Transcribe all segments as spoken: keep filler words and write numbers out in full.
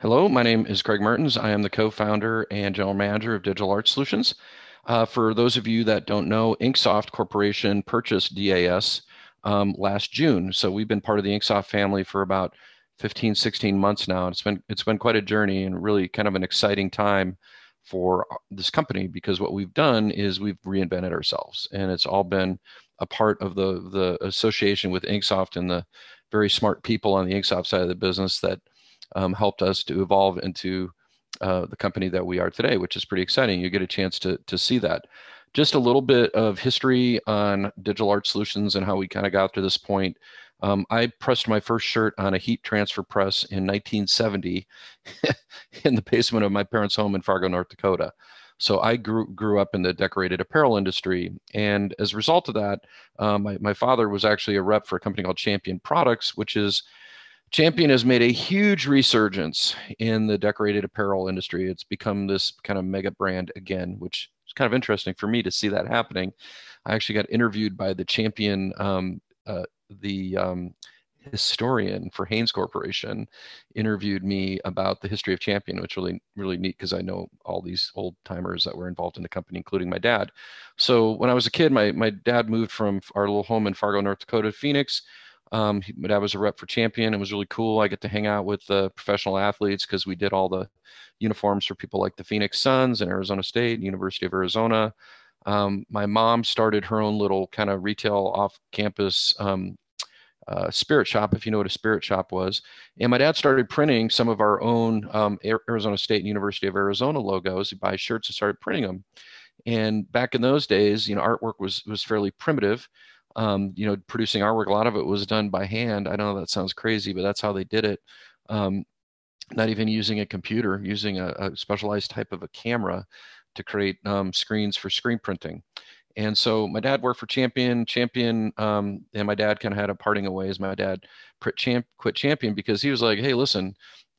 Hello, my name is Craig Mertens. I am the co-founder and general manager of Digital Art Solutions. Uh, for those of you that don't know, InkSoft Corporation purchased D A S um, last June. So we've been part of the InkSoft family for about fifteen, sixteen months now. It's been, it's been quite a journey and really kind of an exciting time for this company, because what we've done is we've reinvented ourselves, and it's all been a part of the, the association with InkSoft and the very smart people on the InkSoft side of the business that Um, helped us to evolve into uh, the company that we are today, which is pretty exciting. You get a chance to, to see that. Just a little bit of history on Digital Art Solutions and how we kind of got to this point. Um, I pressed my first shirt on a heat transfer press in nineteen seventy in the basement of my parents' home in Fargo, North Dakota. So I grew, grew up in the decorated apparel industry. And as a result of that, uh, my, my father was actually a rep for a company called Champion Products, which is Champion has made a huge resurgence in the decorated apparel industry. It's become this kind of mega brand again, which is kind of interesting for me to see that happening. I actually got interviewed by the Champion, um, uh, the um, historian for Hanes Corporation, interviewed me about the history of Champion, which really, really neat because I know all these old timers that were involved in the company, including my dad. So when I was a kid, my, my dad moved from our little home in Fargo, North Dakota, Phoenix. Um, but I was a rep for Champion. It was really cool. I get to hang out with the uh, professional athletes because we did all the uniforms for people like the Phoenix Suns and Arizona State, University of Arizona. Um, my mom started her own little kind of retail off-campus um, uh, spirit shop, if you know what a spirit shop was. And my dad started printing some of our own um, Arizona State and University of Arizona logos. He buys shirts and started printing them. And back in those days, you know, artwork was was fairly primitive. Um, you know, producing artwork, a lot of it was done by hand. I know that sounds crazy, but that's how they did it. Um, not even using a computer, using a, a specialized type of a camera to create um, screens for screen printing. And so my dad worked for Champion, Champion, um, and my dad kind of had a parting of ways. My dad quit Champion because he was like, hey, listen,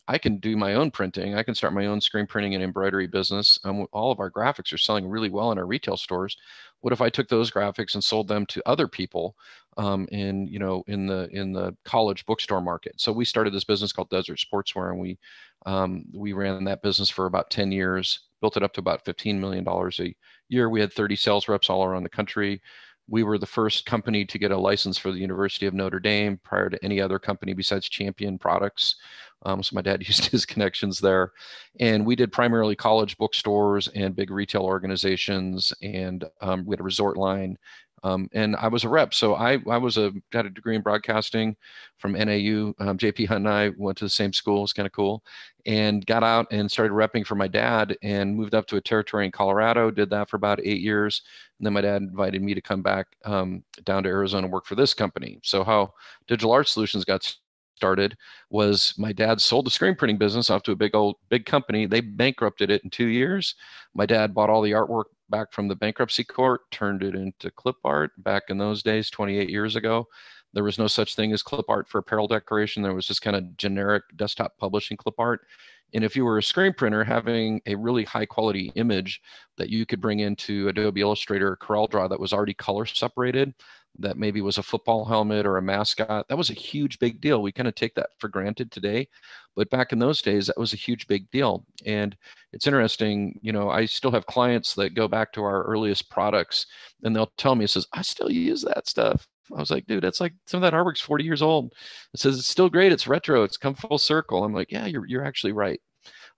I can do my own printing. I can start my own screen printing and embroidery business. Um, all of our graphics are selling really well in our retail stores. What if I took those graphics and sold them to other people um, in, you know, in the in the college bookstore market? So we started this business called Desert Sportswear, and we um, we ran that business for about ten years, built it up to about fifteen million dollars a year. We had thirty sales reps all around the country. We were the first company to get a license for the University of Notre Dame prior to any other company besides Champion Products. Um, so my dad used his connections there. And we did primarily college bookstores and big retail organizations. And um, we had a resort line. Um, and I was a rep. So I, I was a, got a degree in broadcasting from N A U. Um, J P Hunt and I went to the same school. It's kind of cool. And got out and started repping for my dad and moved up to a territory in Colorado. Did that for about eight years. And then my dad invited me to come back um, down to Arizona and work for this company. So how Digital Art Solutions got started was my dad sold the screen printing business off to a big old big company. They bankrupted it in two years. My dad bought all the artwork back from the bankruptcy court, turned it into clip art. Back in those days, twenty-eight years ago, there was no such thing as clip art for apparel decoration. There was just kind of generic desktop publishing clip art. And if you were a screen printer, having a really high quality image that you could bring into Adobe Illustrator or CorelDRAW that was already color separated, that maybe was a football helmet or a mascot, that was a huge big deal. We kind of take that for granted today, but back in those days, that was a huge big deal. And it's interesting, you know, I still have clients that go back to our earliest products and they'll tell me, it says, I still use that stuff. I was like, dude, that's like some of that artwork's forty years old. It says, it's still great. It's retro. It's come full circle. I'm like, yeah, you're, you're actually right.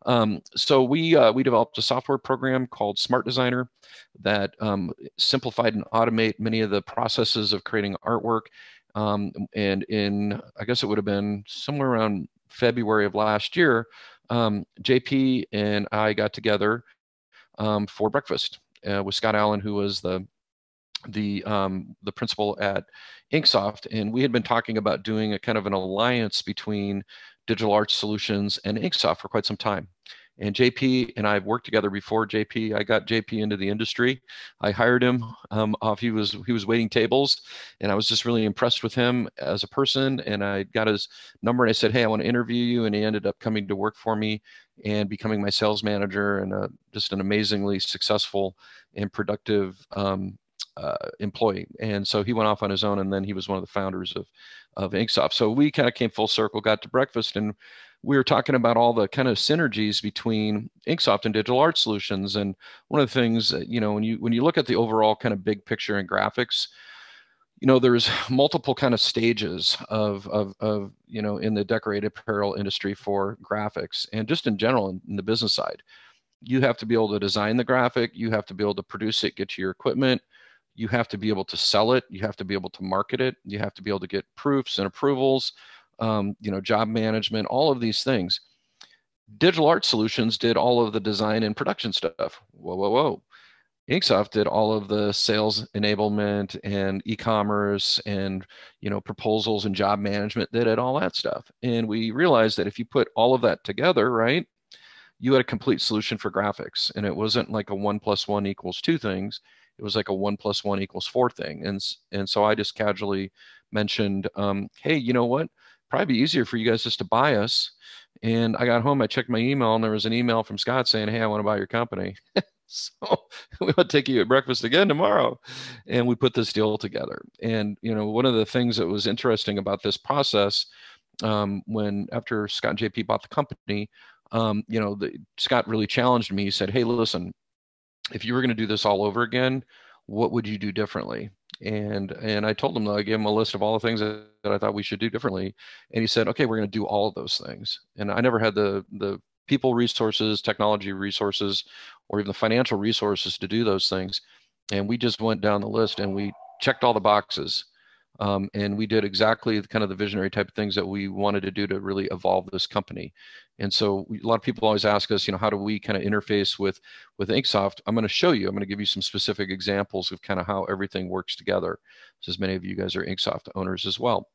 Um, so we, uh, we developed a software program called Smart Designer that um, simplified and automate many of the processes of creating artwork. Um, and in, I guess it would have been somewhere around February of last year, um, J P and I got together um, for breakfast uh, with Scott Allen, who was the the um, the principal at InkSoft. And we had been talking about doing a kind of an alliance between Digital Art Solutions and InkSoft for quite some time. And J P and I have worked together before. J P, I got J P into the industry. I hired him um, off. He was he was waiting tables, and I was just really impressed with him as a person. And I got his number, and I said, "Hey, I want to interview you." And he ended up coming to work for me and becoming my sales manager, and a, just an amazingly successful and productive um, uh, employee. And so he went off on his own, and then he was one of the founders of, of InkSoft. So we kind of came full circle, got to breakfast, and we were talking about all the kind of synergies between InkSoft and Digital Art Solutions. And one of the things that, you know, when you, when you look at the overall kind of big picture in graphics, you know, there's multiple kind of stages of, of, of, you know, in the decorated apparel industry for graphics, and just in general, in, in the business side, you have to be able to design the graphic. You have to be able to produce it, get your equipment. You have to be able to sell it. You have to be able to market it. You have to be able to get proofs and approvals, um, you know, job management, all of these things. Digital Art Solutions did all of the design and production stuff. Whoa, whoa, whoa. InkSoft did all of the sales enablement and e-commerce and, you know, proposals and job management. They did all that stuff. And we realized that if you put all of that together, right, you had a complete solution for graphics. And it wasn't like a one plus one equals two things. It was like a one plus one equals four thing. And, and so I just casually mentioned, um, hey, you know what? Probably easier for you guys just to buy us. And I got home, I checked my email, and there was an email from Scott saying, hey, I want to buy your company. So we will take you at breakfast again tomorrow. And we put this deal together. And, you know, one of the things that was interesting about this process, um, when after Scott and J P bought the company, um, you know, the, Scott really challenged me. He said, hey, listen, if you were going to do this all over again, what would you do differently? And, and I told him, I gave him a list of all the things that, that I thought we should do differently. And he said, okay, we're going to do all of those things. And I never had the, the people resources, technology resources, or even the financial resources to do those things. And we just went down the list and we checked all the boxes. Um, and we did exactly the kind of the visionary type of things that we wanted to do to really evolve this company. And so we, a lot of people always ask us, you know, how do we kind of interface with, with InkSoft? I'm going to show you, I'm going to give you some specific examples of kind of how everything works together, since many of you guys are InkSoft owners as well.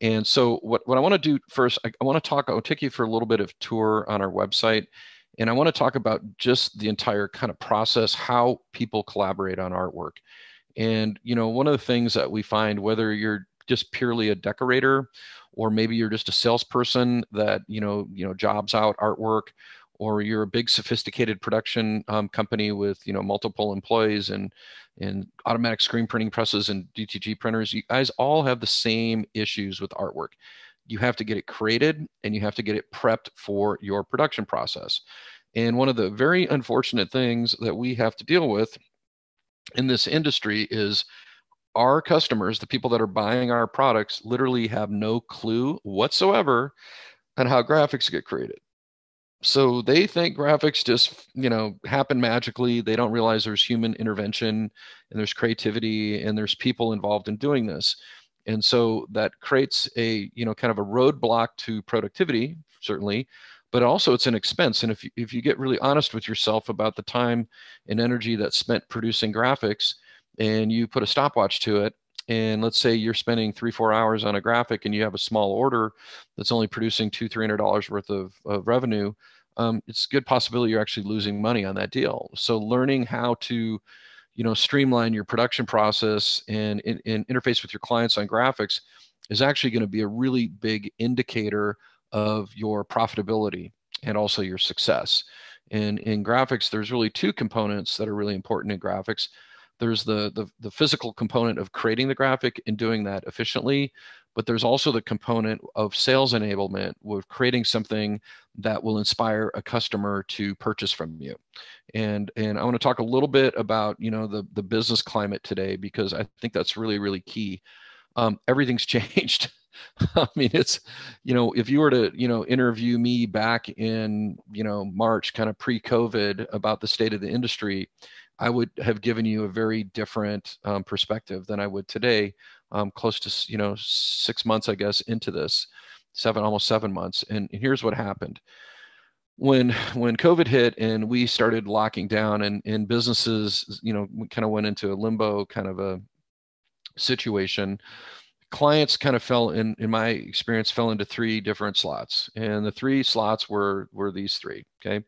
And so what, what I want to do first, I, I want to talk, I'll take you for a little bit of tour on our website. And I want to talk about just the entire kind of process, how people collaborate on artwork. And, you know, one of the things that we find, whether you're just purely a decorator, or maybe you're just a salesperson that, you know, you know, jobs out artwork, or you're a big sophisticated production um, company with, you know, multiple employees and, and automatic screen printing presses and D T G printers, you guys all have the same issues with artwork. You have to get it created, and you have to get it prepped for your production process. And one of the very unfortunate things that we have to deal with in this industry is our customers, the people that are buying our products, literally have no clue whatsoever on how graphics get created. So they think graphics just, you know, happen magically. They don't realize there's human intervention, and there's creativity, and there's people involved in doing this. And so that creates a, you know, kind of a roadblock to productivity, certainly, but also it's an expense. And if you, if you get really honest with yourself about the time and energy that's spent producing graphics, and you put a stopwatch to it, and let's say you're spending three, four hours on a graphic, and you have a small order that's only producing two, three hundred dollars worth of, of revenue, um, it's a good possibility you're actually losing money on that deal. So learning how to, you know, streamline your production process and, and, and interface with your clients on graphics is actually going to be a really big indicator of your profitability and also your success. And in graphics, there's really two components that are really important in graphics. There's the, the, the physical component of creating the graphic and doing that efficiently, but there's also the component of sales enablement, with creating something that will inspire a customer to purchase from you. And, and I want to talk a little bit about, you know, the, the business climate today, because I think that's really, really key. Um, everything's changed. I mean, it's, you know, if you were to, you know, interview me back in, you know, March, kind of pre-COVID, about the state of the industry, I would have given you a very different um, perspective than I would today, um, close to, you know, six months, I guess, into this, seven, almost seven months. And here's what happened. When, when COVID hit and we started locking down, and, and businesses, you know, we kind of went into a limbo kind of a situation, clients kind of fell in, in my experience, fell into three different slots. And the three slots were, were these three. Okay.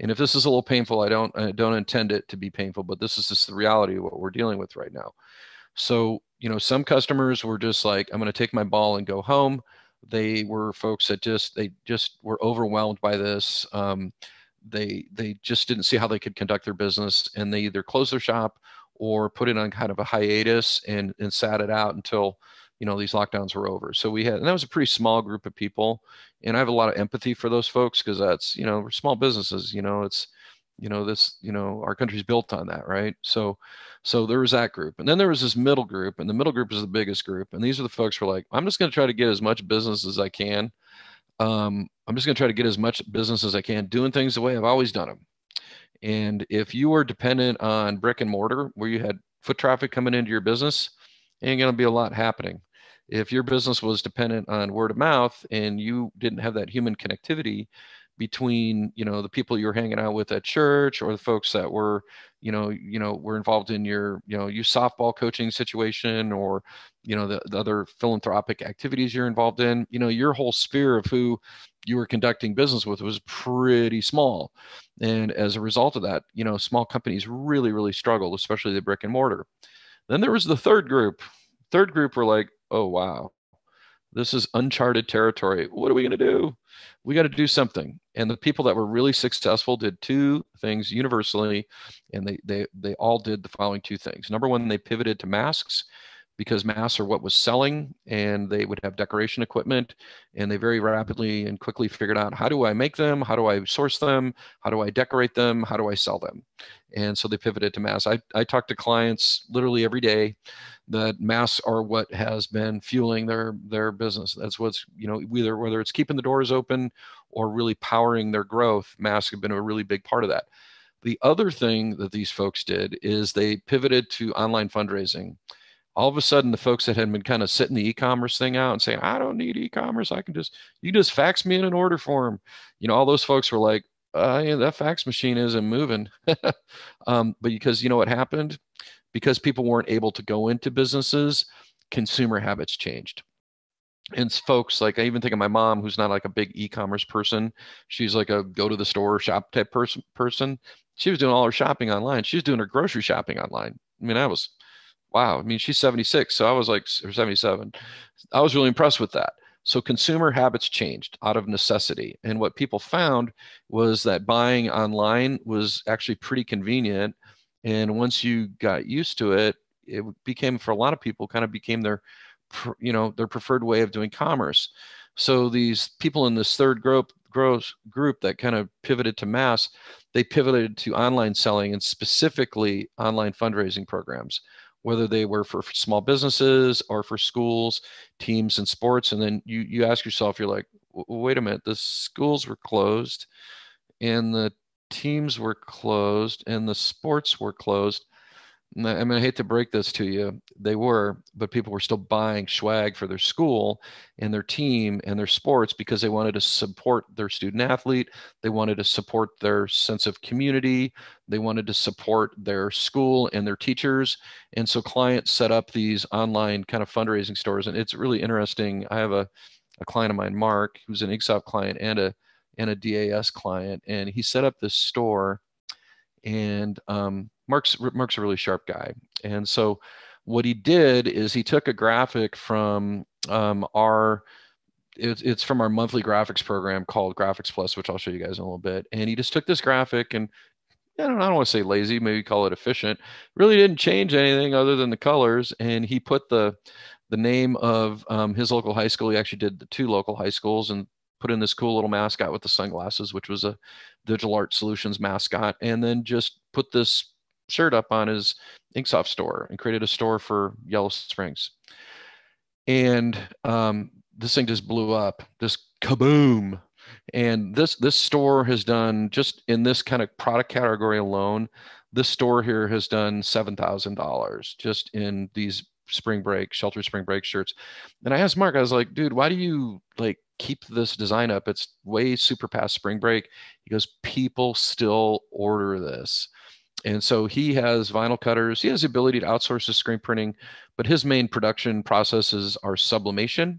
And if this is a little painful, I don't, I don't intend it to be painful, but this is just the reality of what we're dealing with right now. So, you know, some customers were just like, I'm going to take my ball and go home. They were folks that just, they just were overwhelmed by this. Um, they, they just didn't see how they could conduct their business, and they either closed their shop or put it on kind of a hiatus and, and sat it out until, you know, these lockdowns were over. So we had, and that was a pretty small group of people. And I have a lot of empathy for those folks, because that's, you know, we're small businesses, you know, it's, you know, this, you know, our country's built on that, right? So, so there was that group. And then there was this middle group, and the middle group is the biggest group. And these are the folks who are like, I'm just going to try to get as much business as I can. Um, I'm just going to try to get as much business as I can doing things the way I've always done them. And if you are dependent on brick and mortar, where you had foot traffic coming into your business, ain't going to be a lot happening. If your business was dependent on word of mouth and you didn't have that human connectivity between, you know, the people you were hanging out with at church, or the folks that were, you know, you know, were involved in your, you know, you softball coaching situation, or, you know, the, the other philanthropic activities you're involved in, you know, your whole sphere of who you were conducting business with was pretty small. And as a result of that, you know, small companies really, really struggled, especially the brick and mortar. Then there was the third group. Third group were like, oh, wow, this is uncharted territory. What are we going to do? We got to do something. And the people that were really successful did two things universally. And they, they, they all did the following two things. Number one, they pivoted to masks, because masks are what was selling, and they would have decoration equipment, and they very rapidly and quickly figured out, how do I make them? How do I source them? How do I decorate them? How do I sell them? And so they pivoted to masks. I, I talk to clients literally every day that masks are what has been fueling their, their business. That's what's, you know, either, whether it's keeping the doors open or really powering their growth, masks have been a really big part of that. The other thing that these folks did is they pivoted to online fundraising. All of a sudden, the folks that had been kind of sitting the e-commerce thing out and saying, I don't need e-commerce, I can just, you just fax me in an order form. You know, all those folks were like, uh, yeah, that fax machine isn't moving. um, but because you know what happened? Because people weren't able to go into businesses, consumer habits changed. And folks, like, I even think of my mom, who's not like a big e-commerce person. She's like a go to the store shop type person. person. She was doing all her shopping online. She was doing her grocery shopping online. I mean, I was... wow. I mean, she's seventy-six. So I was like, or seventy-seven. I was really impressed with that. So consumer habits changed out of necessity. And what people found was that buying online was actually pretty convenient. And once you got used to it, it became, for a lot of people, kind of became their, you know, their preferred way of doing commerce. So these people in this third group, group that kind of pivoted to mass, they pivoted to online selling, and specifically online fundraising programs, whether they were for small businesses or for schools, teams, and sports. And then you, you ask yourself, you're like, wait a minute, the schools were closed, and the teams were closed, and the sports were closed. And I, I mean, I hate to break this to you. They were, but people were still buying swag for their school and their team and their sports, because they wanted to support their student athlete. They wanted to support their sense of community. They wanted to support their school and their teachers. And so clients set up these online kind of fundraising stores. And it's really interesting. I have a, a client of mine, Mark, who's an InkSoft client and a, and a D A S client. And he set up this store, and, um, Mark's, Mark's a really sharp guy. And so what he did is he took a graphic from um, our, it, it's from our monthly graphics program called Graphics Plus, which I'll show you guys in a little bit. And he just took this graphic and, I don't, I don't want to say lazy, maybe call it efficient, really didn't change anything other than the colors. And he put the, the name of um, his local high school. He actually did the two local high schools, and put in this cool little mascot with the sunglasses, which was a Digital Art Solutions mascot, and then just put this shirt up on his InkSoft store, and created a store for Yellow Springs. And um, this thing just blew up, just kaboom. And this, this store has done, just in this kind of product category alone, this store here has done seven thousand dollars just in these spring break, shelter spring break shirts. And I asked Mark, I was like, dude, why do you like keep this design up? It's way super past spring break. He goes, people still order this. And so he has vinyl cutters. He has the ability to outsource his screen printing, but his main production processes are sublimation,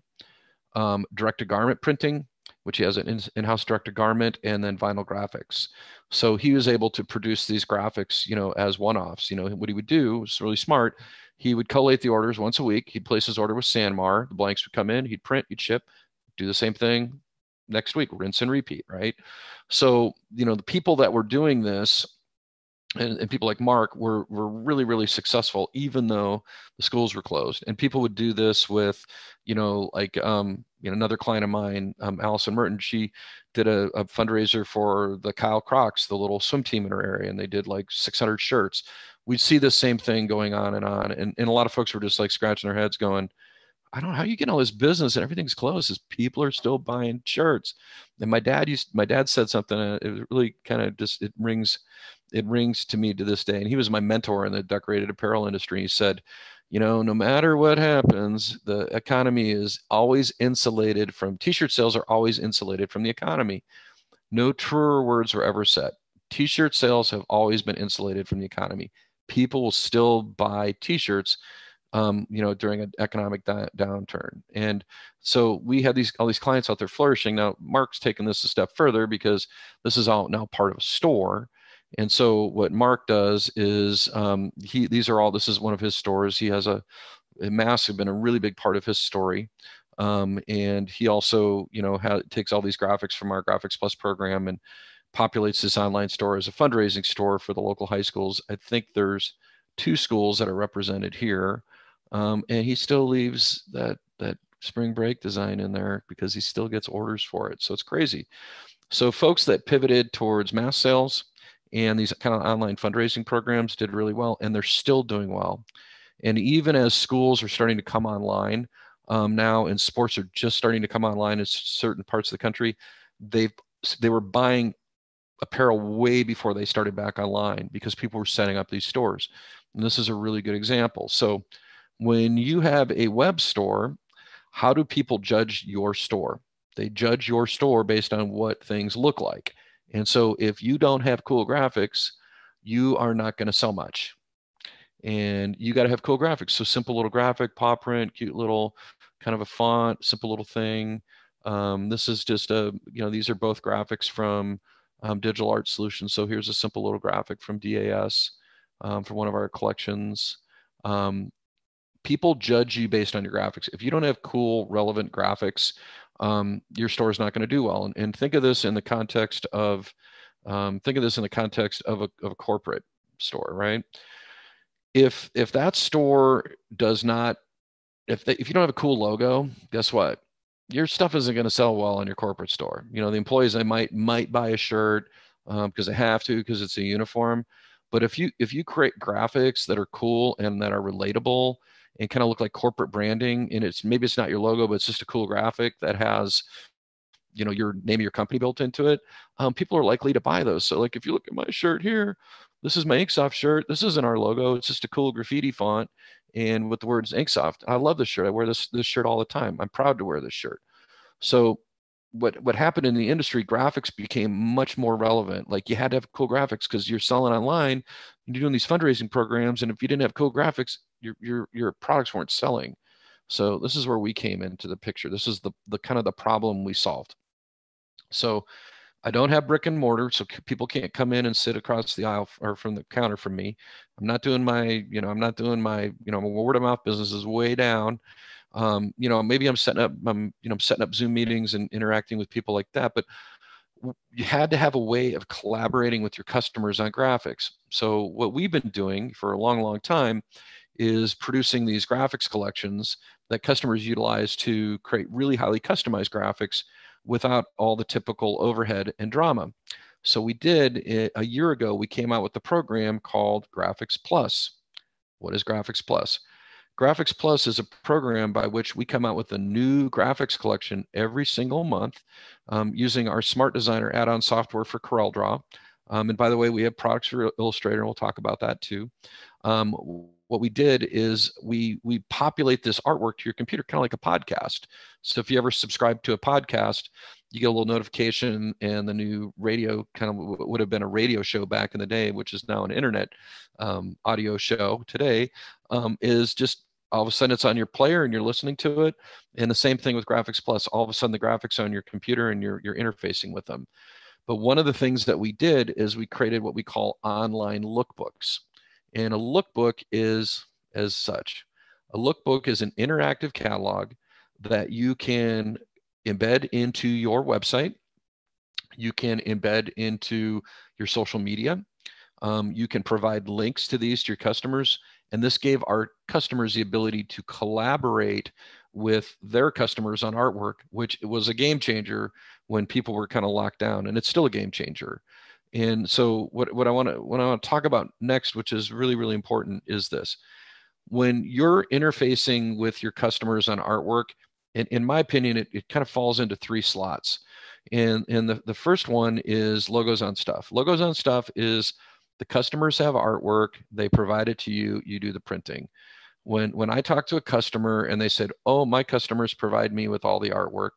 um, direct-to-garment printing, which he has an in-house direct-to-garment, and then vinyl graphics. So he was able to produce these graphics, you know, as one-offs. You know, what he would do was really smart. He would collate the orders once a week. He'd place his order with Sanmar. The blanks would come in. He'd print. He'd ship. Do the same thing next week. Rinse and repeat, right? So, you know, the people that were doing this and, and people like Mark were, were really, really successful, even though the schools were closed. And people would do this with, you know, like, um, you know, another client of mine, um, Alison Merton, she did a, a fundraiser for the Kyle Crocs, the little swim team in her area, and they did like six hundred shirts. We'd see the same thing going on and on. And, and a lot of folks were just like scratching their heads going, I don't know how you get all this business and everything's closed, is people are still buying shirts. And my dad used, my dad said something, and it really kind of just, it rings, it rings to me to this day. And he was my mentor in the decorated apparel industry. He said, you know, no matter what happens, the economy is always insulated from, t-shirt sales are always insulated from the economy. No truer words were ever said. T-shirt sales have always been insulated from the economy. People will still buy t-shirts Um, you know, during an economic downturn. And so we had these all these clients out there flourishing. Now, Mark's taken this a step further because this is all now part of a store. And so what Mark does is um, he these are all, this is one of his stores. He has a, masks have been a really big part of his story. Um, and he also, you know, ha takes all these graphics from our Graphics Plus program and populates this online store as a fundraising store for the local high schools. I think there's two schools that are represented here. Um, and he still leaves that, that spring break design in there because he still gets orders for it. So it's crazy. So folks that pivoted towards mass sales and these kind of online fundraising programs did really well, and they're still doing well. And even as schools are starting to come online um, now, and sports are just starting to come online in certain parts of the country, they've, they were buying apparel way before they started back online because people were setting up these stores. And this is a really good example. So when you have a web store, how do people judge your store? They judge your store based on what things look like. And so if you don't have cool graphics, you are not going to sell much. And you got to have cool graphics. So simple little graphic, paw print, cute little kind of a font, simple little thing. Um, this is just a, you know, these are both graphics from um, Digital Art Solutions. So here's a simple little graphic from D A S, um, from one of our collections. Um, People judge you based on your graphics. If you don't have cool, relevant graphics, um, your store is not going to do well. And, and think of this in the context of, um, think of this in the context of a, of a corporate store, right? If if that store does not, if they, if you don't have a cool logo, guess what? Your stuff isn't going to sell well in your corporate store. You know, the employees, they might might buy a shirt um, because they have to, because it's a uniform. But if you if you create graphics that are cool and that are relatable, and kind of look like corporate branding, and it's maybe it's not your logo, but it's just a cool graphic that has, you know, your name of your company built into it. Um, people are likely to buy those. So like, if you look at my shirt here, this is my InkSoft shirt. This isn't our logo. It's just a cool graffiti font, and with the words InkSoft. I love this shirt. I wear this this shirt all the time. I'm proud to wear this shirt. So what what happened in the industry? Graphics became much more relevant. Like you had to have cool graphics because you're selling online, and you're doing these fundraising programs, and if you didn't have cool graphics, Your, your, your products weren't selling. So this is where we came into the picture. This is the, the kind of the problem we solved. So I don't have brick and mortar, so people can't come in and sit across the aisle or from the counter from me. I'm not doing my, you know, I'm not doing my, you know, my word of mouth business is way down. Um, you know, maybe I'm setting up, I'm, you know, I'm setting up Zoom meetings and interacting with people like that, but you had to have a way of collaborating with your customers on graphics. So what we've been doing for a long, long time is producing these graphics collections that customers utilize to create really highly customized graphics without all the typical overhead and drama. So we did, it, a year ago, we came out with the program called Graphics Plus. What is Graphics Plus? Graphics Plus is a program by which we come out with a new graphics collection every single month um, using our Smart Designer add-on software for CorelDRAW. Um, and by the way, we have products for Illustrator, and we'll talk about that too. Um, what we did is we we populate this artwork to your computer, kind of like a podcast. So if you ever subscribe to a podcast, you get a little notification, and the new radio kind of would have been a radio show back in the day, which is now an internet um, audio show today, um, is just all of a sudden it's on your player and you're listening to it. And the same thing with Graphics Plus, all of a sudden the graphics are on your computer and you're, you're interfacing with them. But one of the things that we did is we created what we call online lookbooks. And a lookbook is as such. A lookbook is an interactive catalog that you can embed into your website. You can embed into your social media. Um, you can provide links to these to your customers. And this gave our customers the ability to collaborate with their customers on artwork, which was a game changer when people were kind of locked down. And it's still a game changer. And so what, what I want to what I want to talk about next, which is really, really important, is this. When you're interfacing with your customers on artwork, and in my opinion, it, it kind of falls into three slots. And, and the, the first one is logos on stuff. Logos on stuff is the customers have artwork, they provide it to you, you do the printing. When, when I talked to a customer and they said, oh, my customers provide me with all the artwork.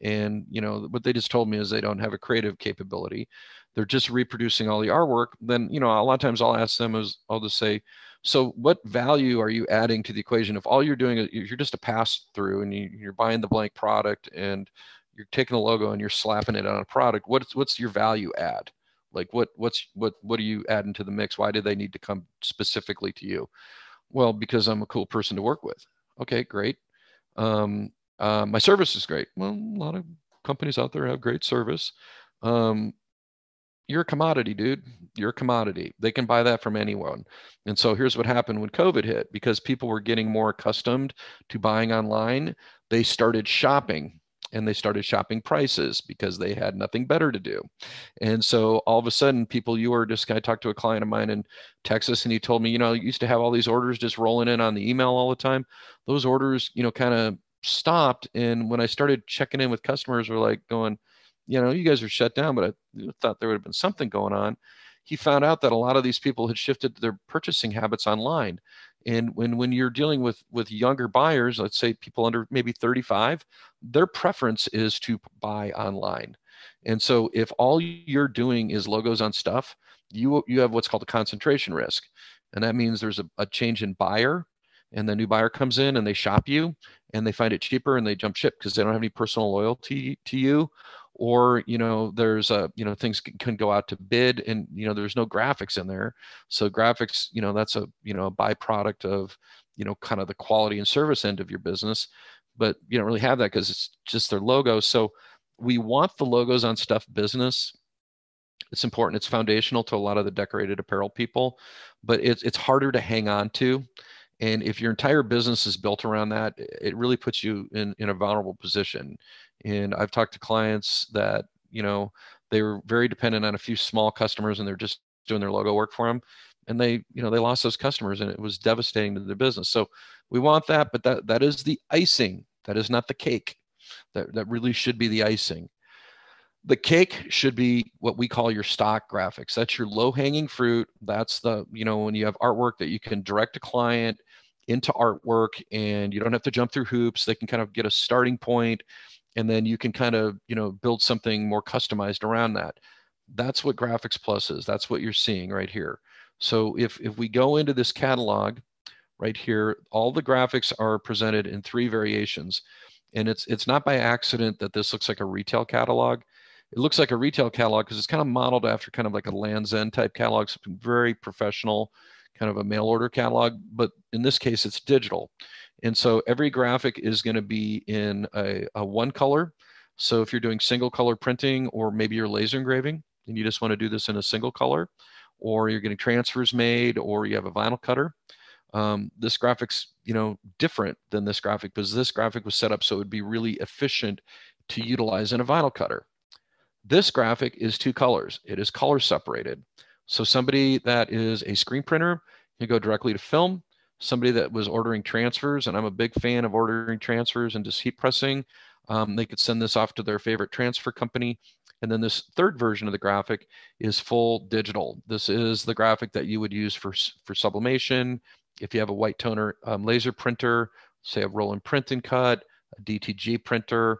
And you know what they just told me is they don't have a creative capability. They're just reproducing all the artwork. Then, you know, a lot of times I'll ask them, is I'll just say, so what value are you adding to the equation? If all you're doing is you're just a pass through and you, you're buying the blank product and you're taking a logo and you're slapping it on a product, what's what's your value add? Like what what's what what are you adding to the mix? Why do they need to come specifically to you? Well, because I'm a cool person to work with. Okay, great. Um, Uh, my service is great. Well, a lot of companies out there have great service. Um, you're a commodity, dude. You're a commodity. They can buy that from anyone. And so here's what happened when COVID hit. Because people were getting more accustomed to buying online, they started shopping. And they started shopping prices because they had nothing better to do. And so all of a sudden, people, you were just, I talked to a client of mine in Texas, and he told me, you know, I used to have all these orders just rolling in on the email all the time. Those orders, you know, kind of stopped. And when I started checking in with customers, we're like going, you know, you guys are shut down, but I thought there would have been something going on. He found out that a lot of these people had shifted their purchasing habits online. And when, when you're dealing with, with younger buyers, let's say people under maybe thirty-five, their preference is to buy online. And so if all you're doing is logos on stuff, you, you have what's called a concentration risk. And that means there's a, a change in buyer. And the new buyer comes in and they shop you and they find it cheaper and they jump ship because they don't have any personal loyalty to you. Or, you know, there's a, you know, things can, can go out to bid and, you know, there's no graphics in there. So graphics, you know, that's a, you know, a byproduct of, you know, kind of the quality and service end of your business, but you don't really have that because it's just their logo. So we want the logos on stuff business. It's important. It's foundational to a lot of the decorated apparel people, but it's, it's harder to hang on to. And if your entire business is built around that, it really puts you in, in a vulnerable position. And I've talked to clients that, you know, they were very dependent on a few small customers and they're just doing their logo work for them. And they, you know, they lost those customers and it was devastating to their business. So we want that, but that, that is the icing. That is not the cake. That, that really should be the icing. The cake should be what we call your stock graphics. That's your low-hanging fruit. That's the, you know, when you have artwork that you can direct a client into artwork and you don't have to jump through hoops. They can kind of get a starting point and then you can kind of, you know, build something more customized around that. That's what Graphics Plus is. That's what you're seeing right here. So if, if we go into this catalog right here, all the graphics are presented in three variations. And it's, it's not by accident that this looks like a retail catalog. It looks like a retail catalog because it's kind of modeled after kind of like a Land's End type catalog, something very professional, kind of a mail order catalog. But in this case, it's digital. And so every graphic is going to be in a, a one color. So if you're doing single color printing or maybe you're laser engraving and you just want to do this in a single color, or you're getting transfers made or you have a vinyl cutter, um, this graphic's, you know, different than this graphic because this graphic was set up so it would be really efficient to utilize in a vinyl cutter. This graphic is two colors. It is color separated. So somebody that is a screen printer can go directly to film. Somebody that was ordering transfers, and I'm a big fan of ordering transfers and just heat pressing, um, they could send this off to their favorite transfer company. And then this third version of the graphic is full digital. This is the graphic that you would use for, for sublimation. If you have a white toner um, laser printer, say a Roland print and cut, a D T G printer,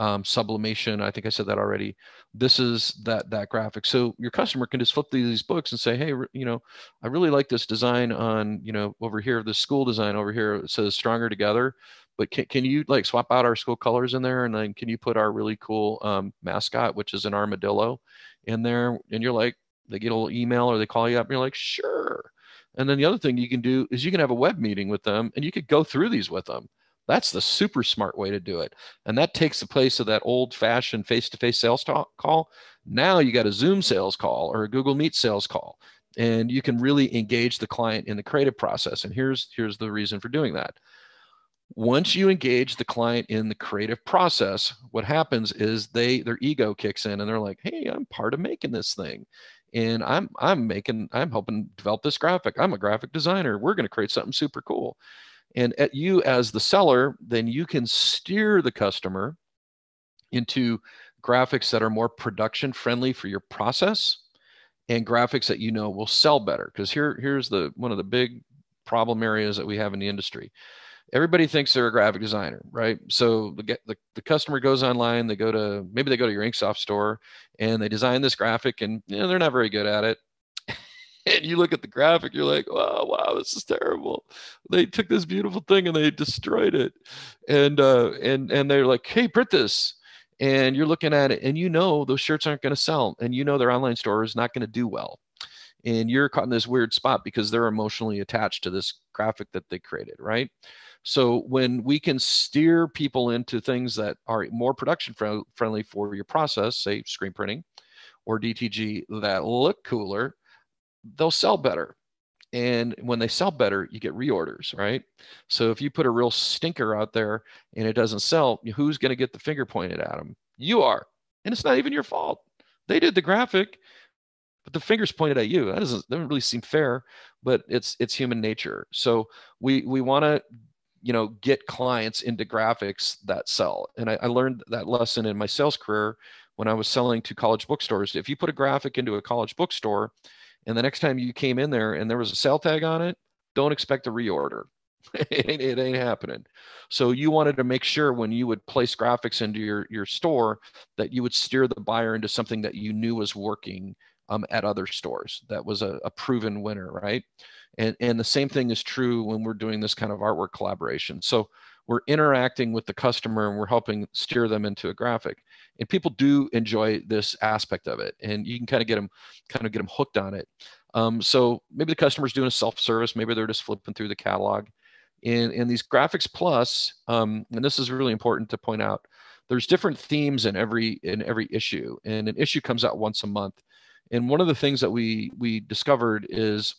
Um, sublimation. I think I said that already. This is that that graphic. So your customer can just flip through these books and say, hey, you know, I really like this design on, you know, over here, the school design over here, it says stronger together, but can, can you like swap out our school colors in there? And then can you put our really cool um, mascot, which is an armadillo in there? And you're like, they get a little email or they call you up and you're like, sure. And then the other thing you can do is you can have a web meeting with them and you could go through these with them. That's the super smart way to do it. And that takes the place of that old fashioned face-to-face sales talk call. Now you got a Zoom sales call or a Google Meet sales call. and you can really engage the client in the creative process. And here's, here's the reason for doing that. Once you engage the client in the creative process, what happens is they, their ego kicks in and they're like, hey, I'm part of making this thing. And I'm, I'm making, I'm helping develop this graphic. I'm a graphic designer. We're going to create something super cool. And at you as the seller, then you can steer the customer into graphics that are more production friendly for your process and graphics that, you know, will sell better. Because here, here's the, one of the big problem areas that we have in the industry. Everybody thinks they're a graphic designer, right? So the, the, the customer goes online, they go to, maybe they go to your InkSoft store and they design this graphic and you know, they're not very good at it. And you look at the graphic, you're like, wow, wow, this is terrible. They took this beautiful thing and they destroyed it. And, uh, and, and they're like, hey, print this. And you're looking at it and you know those shirts aren't going to sell and you know their online store is not going to do well. And you're caught in this weird spot because they're emotionally attached to this graphic that they created, right? So when we can steer people into things that are more production friendly for your process, say screen printing or D T G, that look cooler, they'll sell better. And when they sell better, you get reorders, right? So if you put a real stinker out there and it doesn't sell, who's going to get the finger pointed at them? You are. And it's not even your fault. They did the graphic, but the finger's pointed at you. That doesn't, that doesn't really seem fair, but it's it's human nature. So we we want to, you know, get clients into graphics that sell. And I, I learned that lesson in my sales career when I was selling to college bookstores. If you put a graphic into a college bookstore, and the next time you came in there and there was a sale tag on it, don't expect a reorder. it, ain't, it ain't happening. So you wanted to make sure when you would place graphics into your, your store that you would steer the buyer into something that you knew was working um, at other stores. That was a, a proven winner, right? And, and the same thing is true when we're doing this kind of artwork collaboration. So we're interacting with the customer and we're helping steer them into a graphic. And people do enjoy this aspect of it. And you can kind of get them, kind of get them hooked on it. Um, so maybe the customer's doing a self-service. Maybe they're just flipping through the catalog. And, and these Graphics Plus, um, and this is really important to point out, there's different themes in every, in every issue. And an issue comes out once a month. And one of the things that we, we discovered is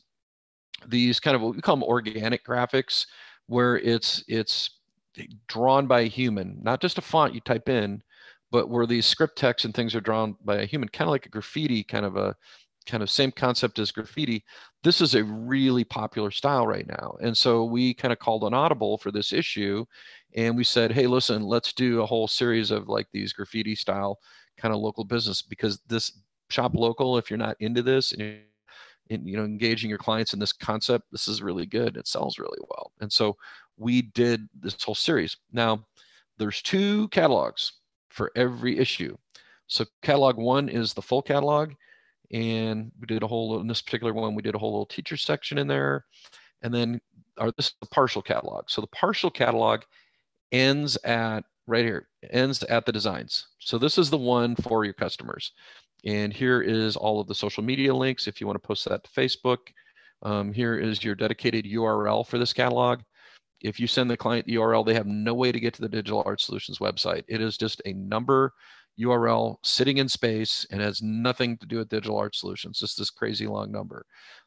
these kind of, what we call them organic graphics, where it's, it's, drawn by a human, not just a font you type in, but where these script texts and things are drawn by a human, kind of like a graffiti, kind of a kind of same concept as graffiti. This is a really popular style right now. And so we kind of called an audible for this issue. And we said, hey, listen, let's do a whole series of like these graffiti style kind of local business, because this shop local, if you're not into this and you're in, you know, engaging your clients in this concept, this is really good. It sells really well. And so we did this whole series. Now, there's two catalogs for every issue. So catalog one is the full catalog. And we did a whole, in this particular one, we did a whole little teacher section in there. And then our, this is the partial catalog. So the partial catalog ends at, right here, ends at the designs. So this is the one for your customers. And here is all of the social media links if you want to post that to Facebook. Um, here is your dedicated U R L for this catalog. If you send the client the U R L, they have no way to get to the Digital Art Solutions website. It is just a number U R L sitting in space and has nothing to do with Digital Art Solutions, just this crazy long number.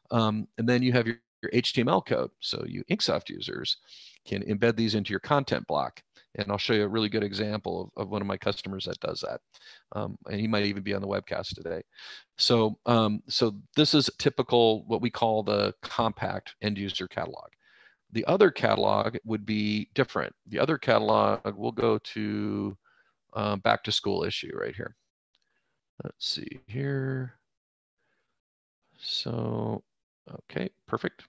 Um, and then you have your, your H T M L code. So you InkSoft users can embed these into your content block. And I'll show you a really good example of, of one of my customers that does that. Um, and he might even be on the webcast today. So, um, so this is typical, what we call the compact end user catalog. The other catalog would be different. The other catalog, we'll go to uh, back to school issue right here. Let's see here. So, okay, perfect.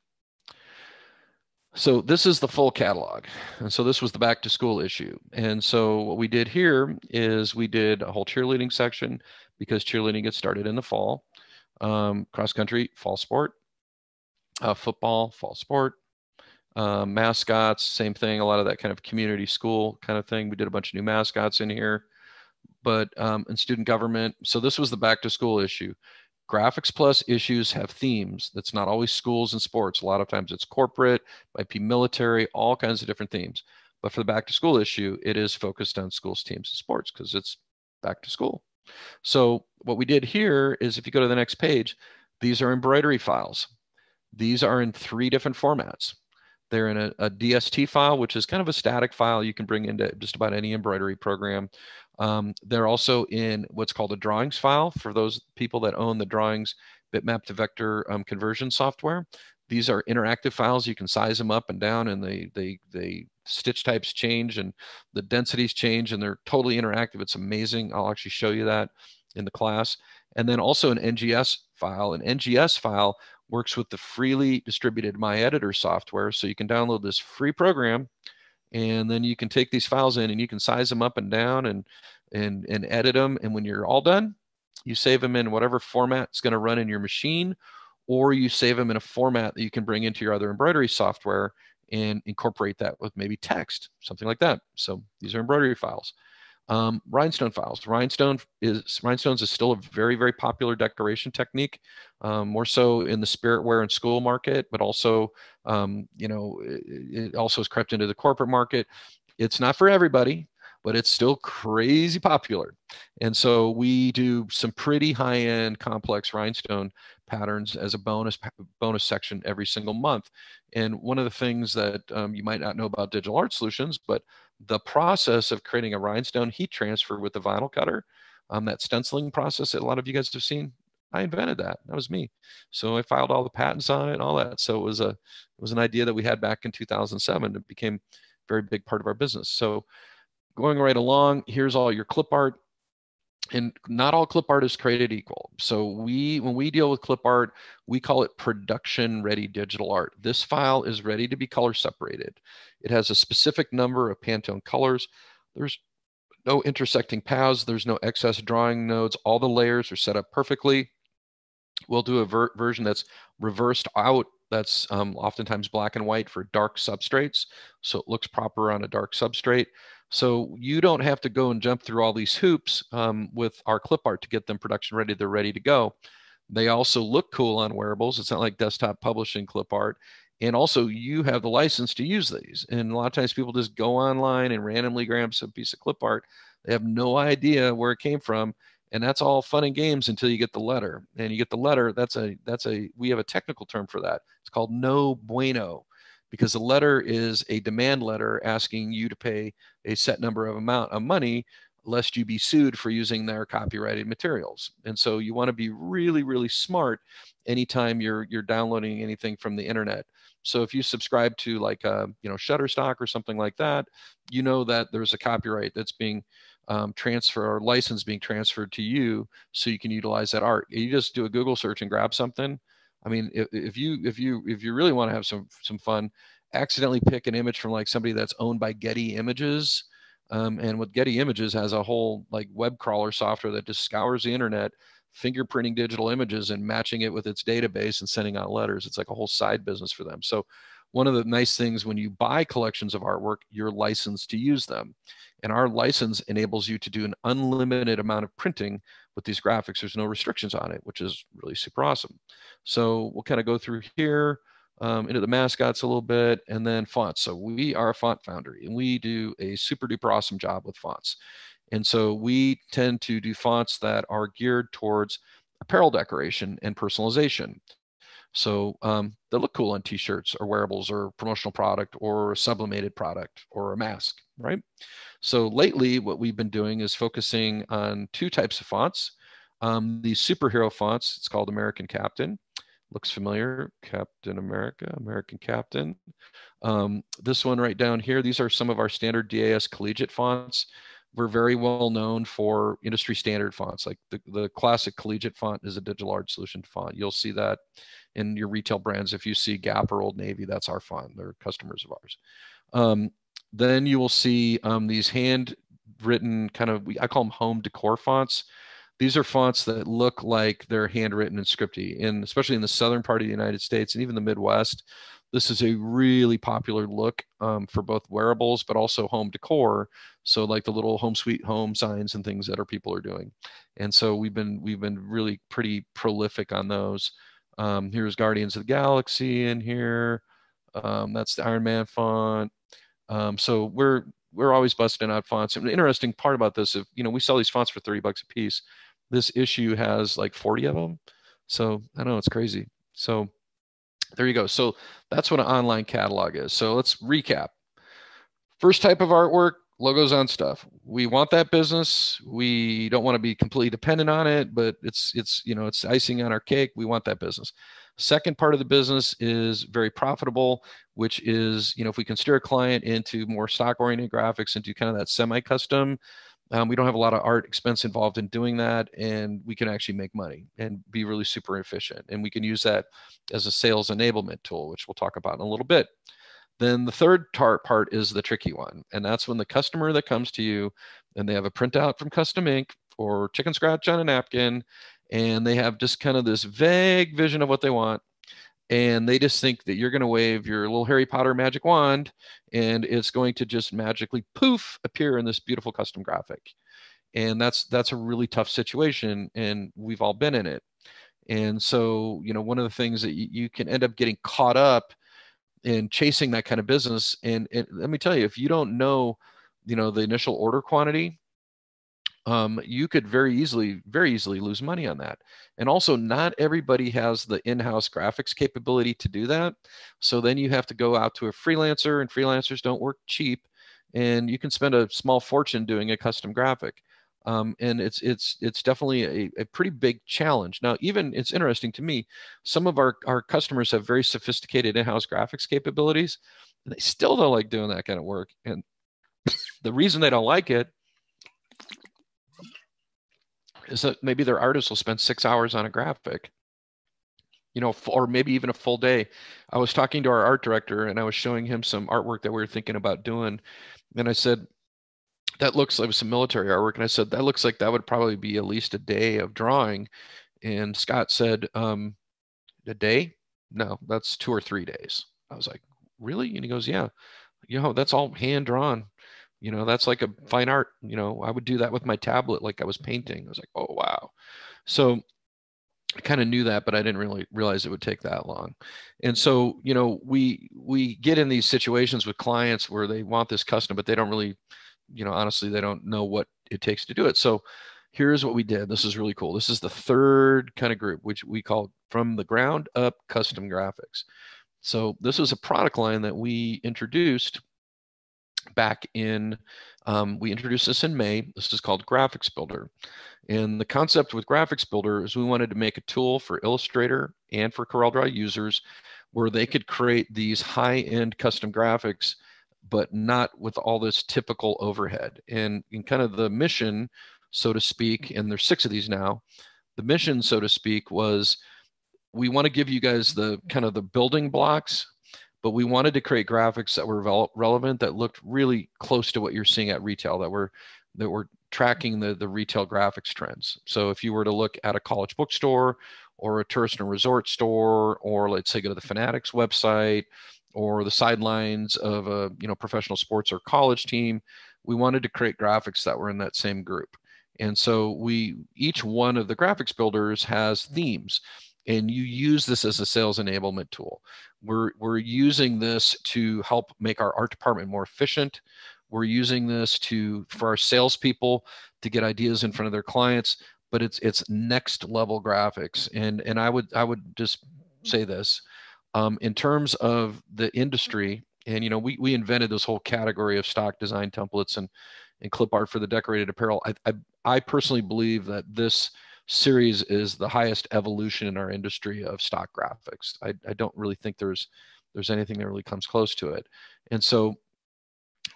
So this is the full catalog. And so this was the back to school issue. And so what we did here is we did a whole cheerleading section because cheerleading gets started in the fall. Um, cross country, fall sport. Uh, football, fall sport. Uh, mascots, same thing. A lot of that kind of community school kind of thing. We did a bunch of new mascots in here. But um, and student government. So this was the back to school issue. Graphics Plus issues have themes. That's not always schools and sports. A lot of times it's corporate, might be military, all kinds of different themes. But for the back to school issue, it is focused on schools, teams, and sports because it's back to school. So what we did here is if you go to the next page, These are embroidery files. These are in three different formats. They're in a, a D S T file, which is kind of a static file you can bring into just about any embroidery program. Um, they're also in what's called a drawings file for those people that own the drawings bitmap to vector um, conversion software. These are interactive files. You can size them up and down, and they, they, they stitch types change and the densities change, and they're totally interactive. It's amazing. I'll actually show you that in the class. And then also an N G S file. An N G S file works with the freely distributed My Editor software. So you can download this free program, and then you can take these files in and you can size them up and down and, and, and edit them. And when you're all done, you save them in whatever format is going to run in your machine, or you save them in a format that you can bring into your other embroidery software and incorporate that with maybe text, something like that. So these are embroidery files. Um, rhinestone files. Rhinestone is, rhinestones is still a very, very popular decoration technique, um, more so in the spiritware and school market, but also, um, you know, it, it also has crept into the corporate market. It's not for everybody, but it's still crazy popular. And so we do some pretty high-end complex rhinestone patterns as a bonus bonus section every single month. And one of the things that um, you might not know about Digital Art Solutions, but the process of creating a rhinestone heat transfer with the vinyl cutter, um, that stenciling process that a lot of you guys have seen, I invented that. That was me. So I filed all the patents on it and all that. So it was a it was an idea that we had back in two thousand seven. It became a very big part of our business. So going right along, here's all your clip art. And not all clip art is created equal. So we, when we deal with clip art, we call it production-ready digital art. This file is ready to be color separated. It has a specific number of Pantone colors. There's no intersecting paths. There's no excess drawing nodes. All the layers are set up perfectly. We'll do a ver- version that's reversed out. That's um, oftentimes black and white for dark substrates. So it looks proper on a dark substrate. So you don't have to go and jump through all these hoops um, with our clip art to get them production ready. They're ready to go. They also look cool on wearables. It's not like desktop publishing clip art. And also you have the license to use these. And a lot of times people just go online and randomly grab some piece of clip art. They have no idea where it came from. And that's all fun and games until you get the letter. And you get the letter, that's a, that's a, we have a technical term for that. It's called no bueno, because the letter is a demand letter asking you to pay a set number of amount of money, lest you be sued for using their copyrighted materials. And so you want to be really, really smart anytime you're, you're downloading anything from the internet. So if you subscribe to like, uh, you know, Shutterstock or something like that, you know that there's a copyright that's being um, transfer or license being transferred to you, so you can utilize that art. You just do a Google search and grab something. I mean, if, if you if you if you really want to have some some fun, accidentally pick an image from like somebody that's owned by Getty Images. Um, and what Getty Images has a whole like web crawler software that just scours the internet, fingerprinting digital images and matching it with its database and sending out letters. It's like a whole side business for them. So one of the nice things when you buy collections of artwork, you're licensed to use them. And our license enables you to do an unlimited amount of printing with these graphics. There's no restrictions on it, which is really super awesome. So we'll kind of go through here um, into the mascots a little bit, and then fonts. So we are a font foundry, and we do a super duper awesome job with fonts. And so we tend to do fonts that are geared towards apparel decoration and personalization. So um, they look cool on t-shirts or wearables or promotional product or a sublimated product or a mask, right? So lately, what we've been doing is focusing on two types of fonts. Um, the superhero fonts, it's called American Captain. Looks familiar, Captain America, American Captain. Um, this one right down here, these are some of our standard D A S collegiate fonts. We're very well known for industry standard fonts. Like the, the classic collegiate font is a Digital Art Solution font. You'll see that in your retail brands. If you see Gap or Old Navy, that's our font. They're customers of ours. Um, then you will see um, these handwritten kind of, I call them home decor fonts. These are fonts that look like they're handwritten and scripty, and especially in the southern part of the United States and even the Midwest, this is a really popular look um, for both wearables, but also home decor. So like the little home sweet home signs and things that our people are doing. And so we've been, we've been really pretty prolific on those. Um, here's Guardians of the Galaxy in here. Um, that's the Iron Man font. Um, so we're, we're always busting out fonts. And the interesting part about this, if you know, we sell these fonts for thirty bucks a piece. This issue has like forty of them. So I know it's crazy. So there you go. So that's what an online catalog is. So let's recap. First type of artwork, logos on stuff. We want that business. We don't want to be completely dependent on it, but it's, it's, you know, it's icing on our cake. We want that business. Second part of the business is very profitable, which is, you know, if we can steer a client into more stock-oriented graphics and do kind of that semi-custom, um, we don't have a lot of art expense involved in doing that, and we can actually make money and be really super efficient. And we can use that as a sales enablement tool, which we'll talk about in a little bit. Then the third tar- part is the tricky one. And that's when the customer that comes to you and they have a printout from Custom Ink or chicken scratch on a napkin, and they have just kind of this vague vision of what they want. And they just think that you're going to wave your little Harry Potter magic wand and it's going to just magically poof appear in this beautiful custom graphic. And that's, that's a really tough situation. And we've all been in it. And so, you know, one of the things that you, you can end up getting caught up in chasing that kind of business. And, and let me tell you, if you don't know, you know, the initial order quantity, Um, you could very easily, very easily lose money on that. And also not everybody has the in-house graphics capability to do that. So then you have to go out to a freelancer, and freelancers don't work cheap, and you can spend a small fortune doing a custom graphic. Um, and it's, it's, it's definitely a, a pretty big challenge. Now, even it's interesting to me, some of our, our customers have very sophisticated in-house graphics capabilities, and they still don't like doing that kind of work. And the reason they don't like it is that maybe their artist will spend six hours on a graphic, you know, or maybe even a full day. I was talking to our art director and I was showing him some artwork that we were thinking about doing. And I said, that looks like some military artwork. And I said, that looks like that would probably be at least a day of drawing. And Scott said, um, a day? No, that's two or three days. I was like, really? And he goes, yeah, you know, that's all hand drawn. You know, that's like a fine art, you know, I would do that with my tablet, like I was painting. I was like, oh, wow. So I kind of knew that, but I didn't really realize it would take that long. And so, you know, we, we get in these situations with clients where they want this custom, but they don't really, you know, honestly, they don't know what it takes to do it. So here's what we did. This is really cool. This is the third kind of group, which we call from the ground up custom graphics. So this was a product line that we introduced back in, um, we introduced this in May. This is called Graphics Builder. And the concept with Graphics Builder is we wanted to make a tool for Illustrator and for CorelDRAW users where they could create these high-end custom graphics, but not with all this typical overhead. And, and kind of the mission, so to speak, and there's six of these now, the mission, so to speak, was we want to give you guys the kind of the building blocks, but we wanted to create graphics that were relevant, that looked really close to what you're seeing at retail, that were that were tracking the, the retail graphics trends. So if you were to look at a college bookstore or a tourist and resort store, or let's say go to the Fanatics website or the sidelines of a you know professional sports or college team, we wanted to create graphics that were in that same group. And so we each one of the graphics builders has themes. And you use this as a sales enablement tool. We're, we're using this to help make our art department more efficient. We're using this to for our salespeople to get ideas in front of their clients, but it's it's next level graphics. And and I would I would just say this um, in terms of the industry. And you know we we invented this whole category of stock design templates and and clip art for the decorated apparel. I I, I personally believe that this series is the highest evolution in our industry of stock graphics. I, I don't really think there's there's anything that really comes close to it. And so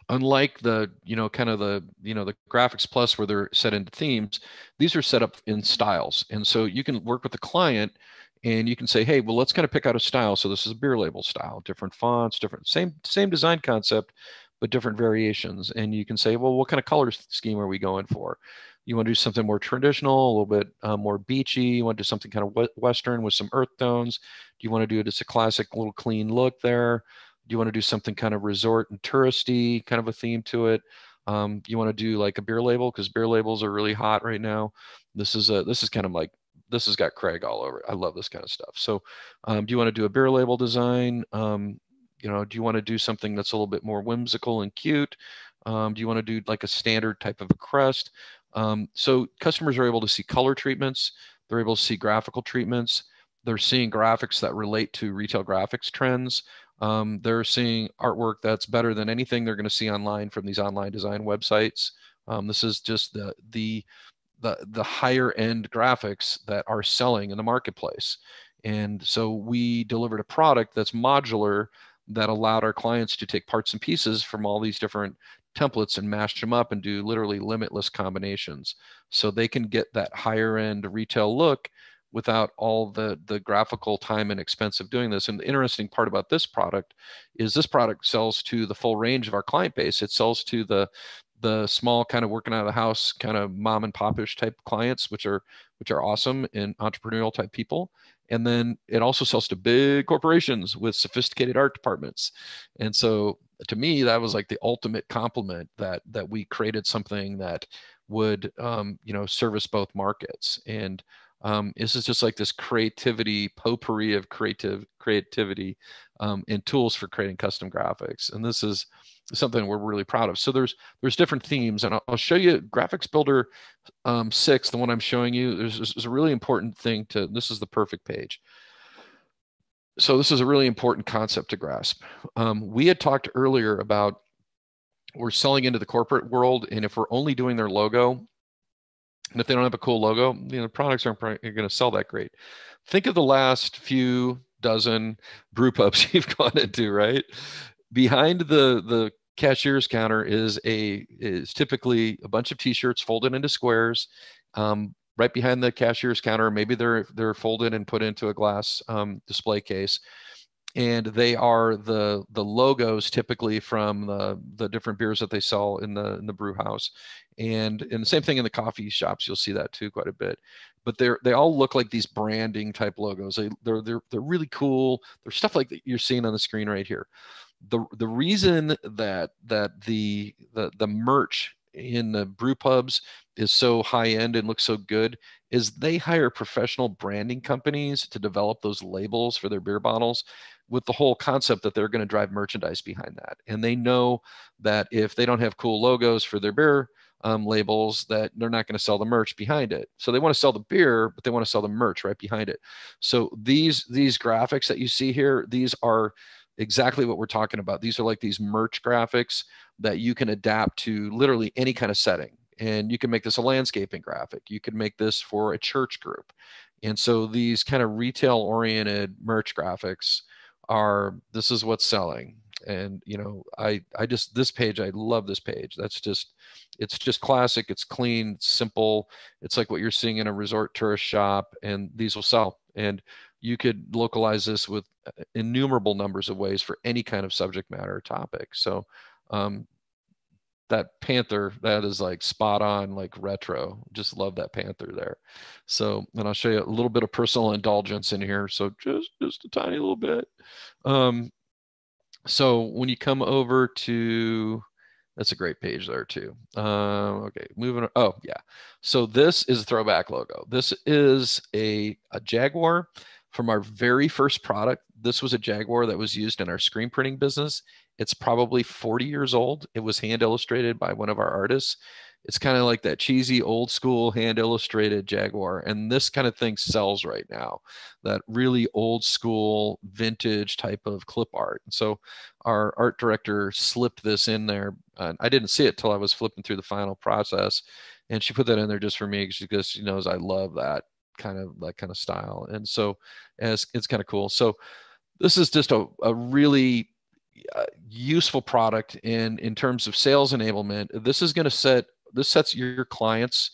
unlike the, you know, kind of the, you know, the Graphics Plus where they're set into themes, these are set up in styles. And so you can work with the client and you can say, hey, well, let's kind of pick out a style. So this is a beer label style, different fonts, different, same, same design concept, but different variations. And you can say, well, what kind of color scheme are we going for? You want to do something more traditional, a little bit uh, more beachy. You want to do something kind of Western with some earth tones. Do you want to do it as a classic little clean look there? Do you want to do something kind of resort and touristy, kind of a theme to it? Um, you want to do like a beer label because beer labels are really hot right now. This is a this is kind of like, this has got Craig all over it. I love this kind of stuff. So um, do you want to do a beer label design? Um, you know, do you want to do something that's a little bit more whimsical and cute? Um, do you want to do like a standard type of a crest? Um, so customers are able to see color treatments. They're able to see graphical treatments. They're seeing graphics that relate to retail graphics trends. Um, they're seeing artwork that's better than anything they're going to see online from these online design websites. Um, this is just the, the, the, the higher end graphics that are selling in the marketplace. And so we delivered a product that's modular that allowed our clients to take parts and pieces from all these different templates and mash them up and do literally limitless combinations. So they can get that higher end retail look without all the, the graphical time and expense of doing this. And the interesting part about this product is this product sells to the full range of our client base. It sells to the the small kind of working out of the house, kind of mom and pop-ish type clients, which are which are awesome, and entrepreneurial type people. And then it also sells to big corporations with sophisticated art departments. And so to me, that was like the ultimate compliment that that we created something that would um, you know, service both markets. And Um, this is just like this creativity, potpourri of creative creativity um, and tools for creating custom graphics. And this is something we're really proud of. So there's there's different themes, and I'll, I'll show you Graphics Builder um, six, the one I'm showing you. There's, there's a really important thing to, this is the perfect page. So this is a really important concept to grasp. Um, we had talked earlier about we're selling into the corporate world, and if we're only doing their logo, and if they don't have a cool logo, you know, the products aren't going to sell that great. Think of the last few dozen brew pubs you've gone into, right? Behind the the cashier's counter is a is typically a bunch of T-shirts folded into squares. Um, right behind the cashier's counter, maybe they're they're folded and put into a glass um, display case, and they are the the logos typically from the the different beers that they sell in the in the brew house. And, and the same thing in the coffee shops, you'll see that too quite a bit. But they're they all look like these branding type logos. They they're they're they're really cool. There's stuff like that you're seeing on the screen right here. The the reason that that the the the merch in the brew pubs is so high end and looks so good is they hire professional branding companies to develop those labels for their beer bottles, with the whole concept that they're going to drive merchandise behind that. And they know that if they don't have cool logos for their beer um, labels, that they're not going to sell the merch behind it. So they want to sell the beer, but they want to sell the merch right behind it. So these these graphics that you see here, these are exactly what we're talking about. These are like these merch graphics that you can adapt to literally any kind of setting. And you can make this a landscaping graphic. You can make this for a church group. And so these kind of retail-oriented merch graphics are, this is what's selling. And, you know, I, I just, this page, I love this page. That's just, it's just classic. It's clean, it's simple. It's like what you're seeing in a resort tourist shop, and these will sell. And you could localize this with innumerable numbers of ways for any kind of subject matter or topic. So um, that panther, that is like spot on, like retro. Just love that panther there. So, and I'll show you a little bit of personal indulgence in here. So just, just a tiny little bit. Um, so when you come over to, that's a great page there too. Uh, okay, moving on. Oh yeah. So this is a throwback logo. This is a, a Jaguar from our very first product. This was a Jaguar that was used in our screen printing business. It's probably forty years old. It was hand illustrated by one of our artists. It's kind of like that cheesy old school hand illustrated Jaguar. And this kind of thing sells right now, that really old school vintage type of clip art. And so our art director slipped this in there. And I didn't see it till I was flipping through the final process. And she put that in there just for me because she knows I love that kind of that kind of style. And so as it's kind of cool. So this is just a, a really uh, useful product in, in terms of sales enablement. This is going to set, this sets your clients,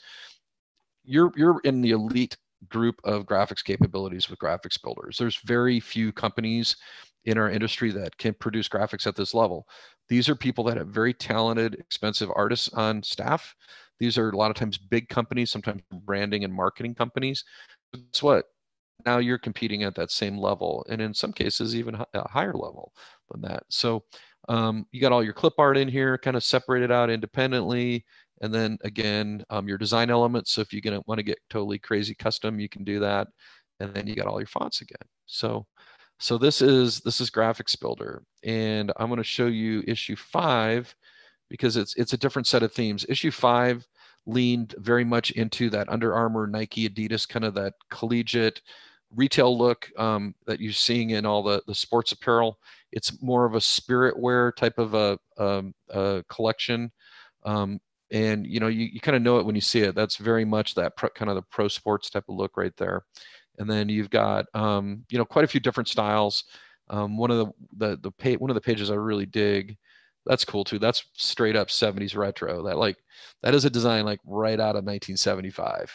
you're, you're in the elite group of graphics capabilities with graphics builders. There's very few companies in our industry that can produce graphics at this level. These are people that have very talented, expensive artists on staff. These are a lot of times big companies, sometimes branding and marketing companies. Guess what? Now you're competing at that same level, and in some cases even a higher level than that. So um, you got all your clip art in here, kind of separated out independently. And then again, um, your design elements. So if you're going to want to get totally crazy custom, you can do that. And then you got all your fonts again. So, so this is, this is Graphics Builder, and I'm going to show you issue five because it's, it's a different set of themes. Issue five leaned very much into that Under Armour, Nike, Adidas, kind of that collegiate retail look um, that you're seeing in all the, the sports apparel. It's more of a spirit wear type of a, a, a collection. Um, and, you know, you, you kind of know it when you see it. That's very much that pro, kind of the pro sports type of look right there. And then you've got, um, you know, quite a few different styles. Um, one of the, the, the page, one of the pages I really dig, that's cool too. That's straight up seventies retro. That like, that is a design like right out of nineteen seventy-five.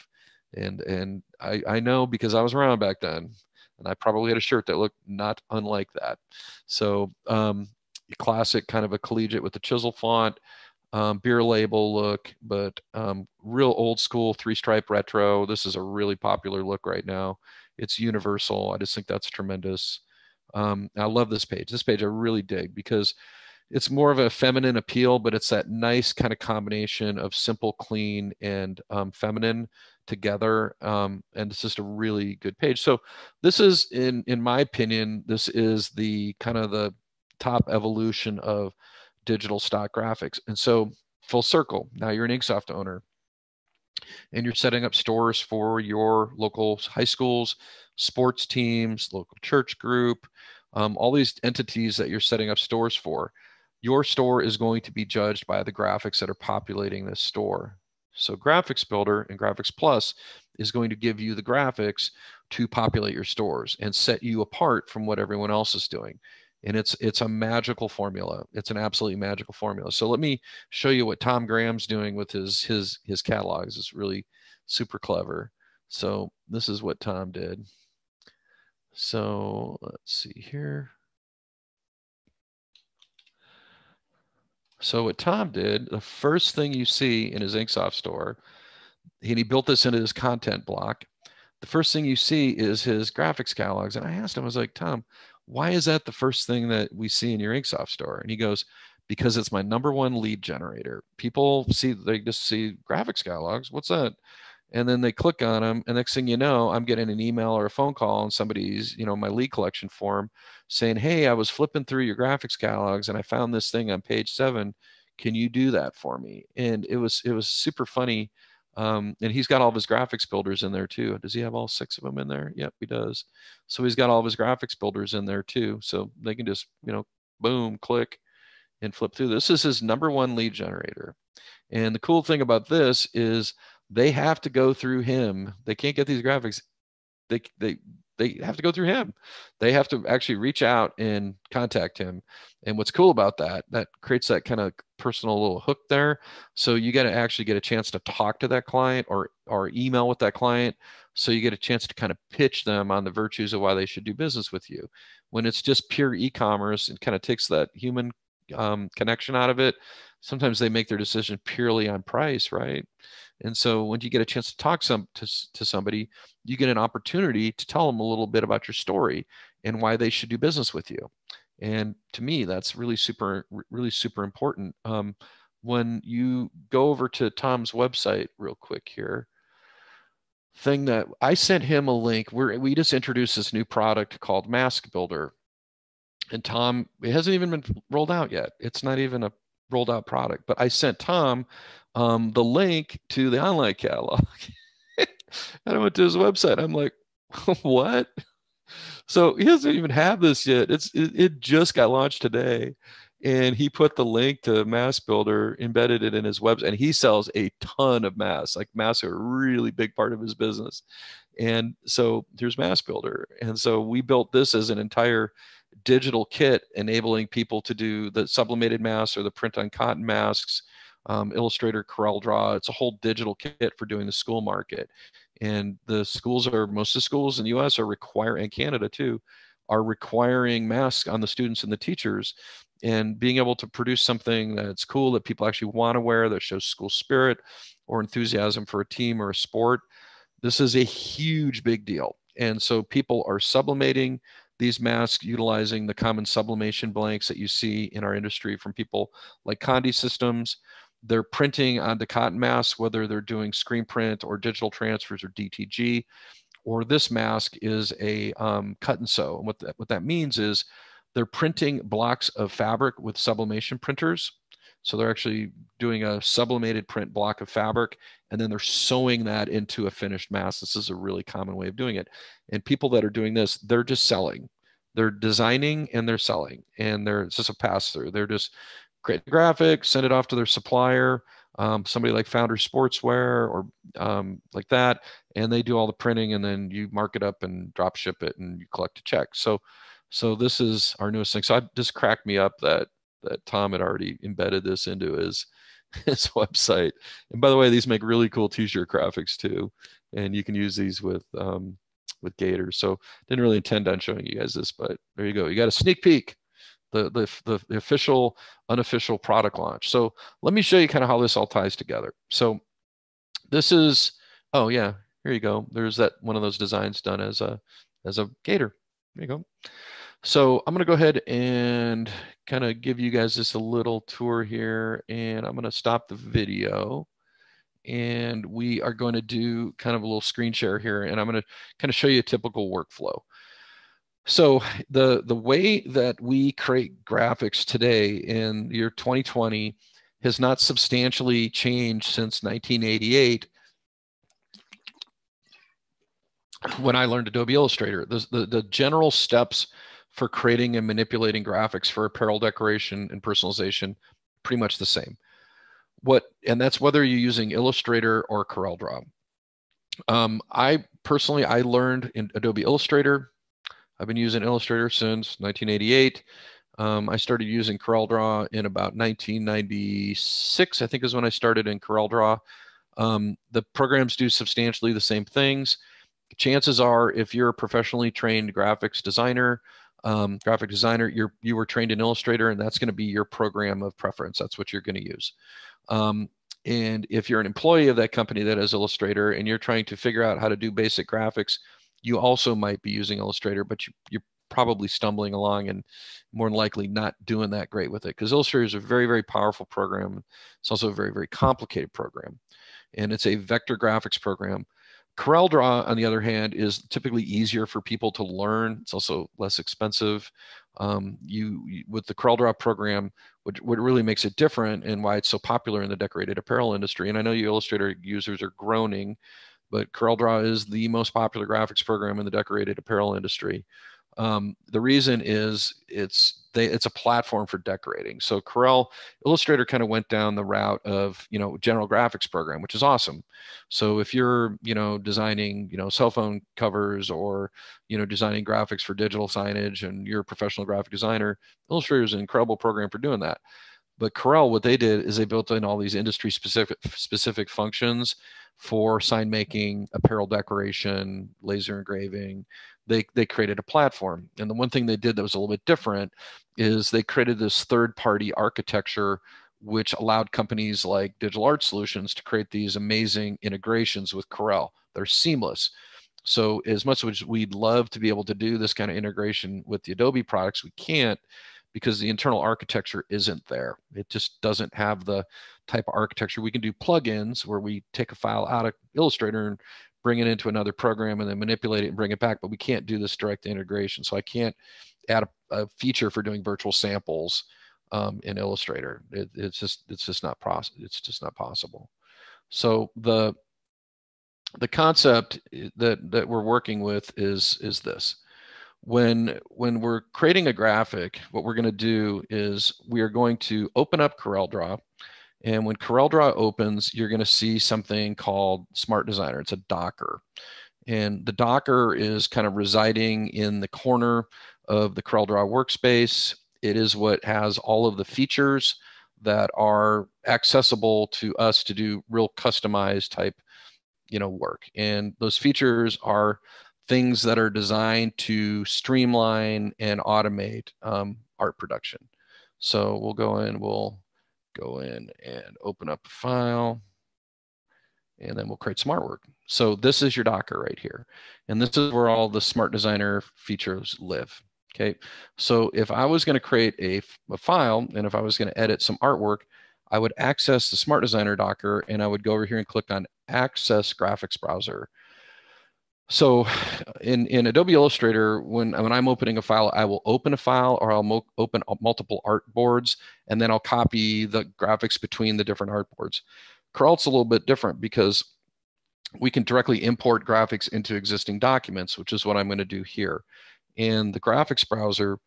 And, and I, I know because I was around back then and I probably had a shirt that looked not unlike that. So, um, classic kind of a collegiate with the chisel font, um, beer label look, but, um, real old school three stripe retro. This is a really popular look right now. It's universal. I just think that's tremendous. Um, I love this page. This page I really dig because it's more of a feminine appeal, but it's that nice kind of combination of simple, clean, and um, feminine together. Um, and it's just a really good page. So this is, in in my opinion, this is the kind of the top evolution of digital stock graphics. And so full circle, now you're an InkSoft owner and you're setting up stores for your local high schools, sports teams, local church group, um, all these entities that you're setting up stores for. Your store is going to be judged by the graphics that are populating this store. So Graphics Builder and Graphics Plus is going to give you the graphics to populate your stores and set you apart from what everyone else is doing. And it's it's a magical formula. It's an absolutely magical formula. So let me show you what Tom Graham's doing with his his his catalogs. It's really super clever. So this is what Tom did. So let's see here. So what Tom did, the first thing you see in his InkSoft store, and he built this into his content block, the first thing you see is his graphics catalogs. And I asked him, I was like, Tom, why is that the first thing that we see in your InkSoft store? And he goes, because it's my number one lead generator. People see, they just see graphics catalogs, what's that? And then they click on them, and next thing you know, I'm getting an email or a phone call on somebody's, you know, my lead collection form saying, hey, I was flipping through your graphics catalogs and I found this thing on page seven. Can you do that for me? And it was, it was super funny. Um, and he's got all of his graphics builders in there too. Does he have all six of them in there? Yep, he does. So he's got all of his graphics builders in there too. So they can just, you know, boom, click and flip through. This is his number one lead generator. And the cool thing about this is, they have to go through him. They can't get these graphics. They, they, they have to go through him. They have to actually reach out and contact him. And what's cool about that, that creates that kind of personal little hook there. So you got to actually get a chance to talk to that client or, or email with that client. So you get a chance to kind of pitch them on the virtues of why they should do business with you. When it's just pure e-commerce, it kind of takes that human um, connection out of it. Sometimes they make their decision purely on price, right? And so when you get a chance to talk some, to, to somebody, you get an opportunity to tell them a little bit about your story and why they should do business with you. And to me, that's really super, really super important. Um, when you go over to Tom's website real quick here, thing that I sent him a link where we just introduced this new product called Mask Builder. And Tom, it hasn't even been rolled out yet. It's not even a rolled out product, but I sent Tom um, the link to the online catalog and I went to his website. I'm like, what? So he doesn't even have this yet. It's, it, it just got launched today. And he put the link to Mask Builder, embedded it in his website, and he sells a ton of masks. Like masks are a really big part of his business. And so here's Mask Builder. And so we built this as an entire digital kit, enabling people to do the sublimated masks or the print on cotton masks, um, Illustrator, CorelDRAW. It's a whole digital kit for doing the school market. And the schools are, most of the schools in the U S are requiring, and Canada too, are requiring masks on the students and the teachers. And being able to produce something that's cool, that people actually want to wear, that shows school spirit or enthusiasm for a team or a sport, this is a huge big deal. And so people are sublimating these masks, utilizing the common sublimation blanks that you see in our industry from people like Condi Systems. They're printing onto cotton masks, whether they're doing screen print or digital transfers or D T G, or this mask is a um, cut and sew. And what that, what that means is they're printing blocks of fabric with sublimation printers. So they're actually doing a sublimated print block of fabric, and then they're sewing that into a finished mask. This is a really common way of doing it. And people that are doing this, they're just selling. They're designing and they're selling. And they're, it's just a pass-through. They're just create the graphics, send it off to their supplier, um, somebody like Founder Sportswear or um, like that. And they do all the printing, and then you mark it up and drop ship it, and you collect a check. So so this is our newest thing. So it just cracked me up that that Tom had already embedded this into his his website. And by the way, these make really cool t-shirt graphics too. And you can use these with um, with Gators. So didn't really intend on showing you guys this, but there you go. You got a sneak peek. The, the, the, the official, unofficial product launch. So let me show you kind of how this all ties together. So this is, oh yeah, here you go. There's that one of those designs done as a, as a gator. There you go. So I'm going to go ahead and kind of give you guys just a little tour here, and I'm going to stop the video, and we are going to do kind of a little screen share here, and I'm going to kind of show you a typical workflow. So the, the way that we create graphics today in the year twenty twenty has not substantially changed since nineteen eighty-eight, when I learned Adobe Illustrator. The, the, the general steps for creating and manipulating graphics for apparel decoration and personalization, pretty much the same. What, and that's whether you're using Illustrator or CorelDRAW. Um, I personally, I learned in Adobe Illustrator. I've been using Illustrator since nineteen eighty-eight. Um, I started using CorelDRAW in about nineteen ninety-six, I think is when I started in CorelDRAW. Um, the programs do substantially the same things. Chances are, if you're a professionally trained graphics designer, um, graphic designer, you're, you were trained in Illustrator, and that's gonna be your program of preference. That's what you're gonna use. Um, and if you're an employee of that company that has Illustrator, and you're trying to figure out how to do basic graphics, you also might be using Illustrator, but you, you're probably stumbling along and more than likely not doing that great with it, because Illustrator is a very, very powerful program. It's also a very, very complicated program, and it's a vector graphics program. CorelDRAW, on the other hand, is typically easier for people to learn. It's also less expensive. Um, you, you with the CorelDRAW program, what, what really makes it different and why it's so popular in the decorated apparel industry, and I know you Illustrator users are groaning, but CorelDRAW is the most popular graphics program in the decorated apparel industry. Um, the reason is it's they, it's a platform for decorating. So Corel Illustrator kind of went down the route of, you know, general graphics program, which is awesome. So if you're, you know, designing, you know, cell phone covers, or, you know, designing graphics for digital signage, and you're a professional graphic designer, Illustrator is an incredible program for doing that. But Corel, what they did is they built in all these industry specific specific functions for sign making, apparel decoration, laser engraving. They, they created a platform. And the one thing they did that was a little bit different is they created this third party architecture, which allowed companies like Digital Art Solutions to create these amazing integrations with Corel. They're seamless. So as much as we'd love to be able to do this kind of integration with the Adobe products, we can't, because the internal architecture isn't there. It just doesn't have the type of architecture. We can do plugins where we take a file out of Illustrator and bring it into another program and then manipulate it and bring it back, but we can't do this direct integration. So I can't add a, a feature for doing virtual samples um, in Illustrator. It, it's just it's just not process. It's just not possible. So the the concept that that we're working with is is this. When, when we're creating a graphic, what we're going to do is we are going to open up CorelDRAW. And when CorelDRAW opens, you're going to see something called Smart Designer. It's a docker. And the docker is kind of residing in the corner of the CorelDRAW workspace. It is what has all of the features that are accessible to us to do real customized type, you know, work. And those features are things that are designed to streamline and automate um, art production. So we'll go in, we'll go in and open up a file, and then we'll create some artwork. So this is your docker right here. And this is where all the Smart Designer features live, okay? So if I was gonna create a, a file, and if I was gonna edit some artwork, I would access the Smart Designer docker, and I would go over here and click on Access Graphics Browser. So in, in Adobe Illustrator, when, when I'm opening a file, I will open a file or I'll mo open multiple artboards, and then I'll copy the graphics between the different artboards. CorelDRAW's a little bit different because we can directly import graphics into existing documents, which is what I'm going to do here. And the graphics browser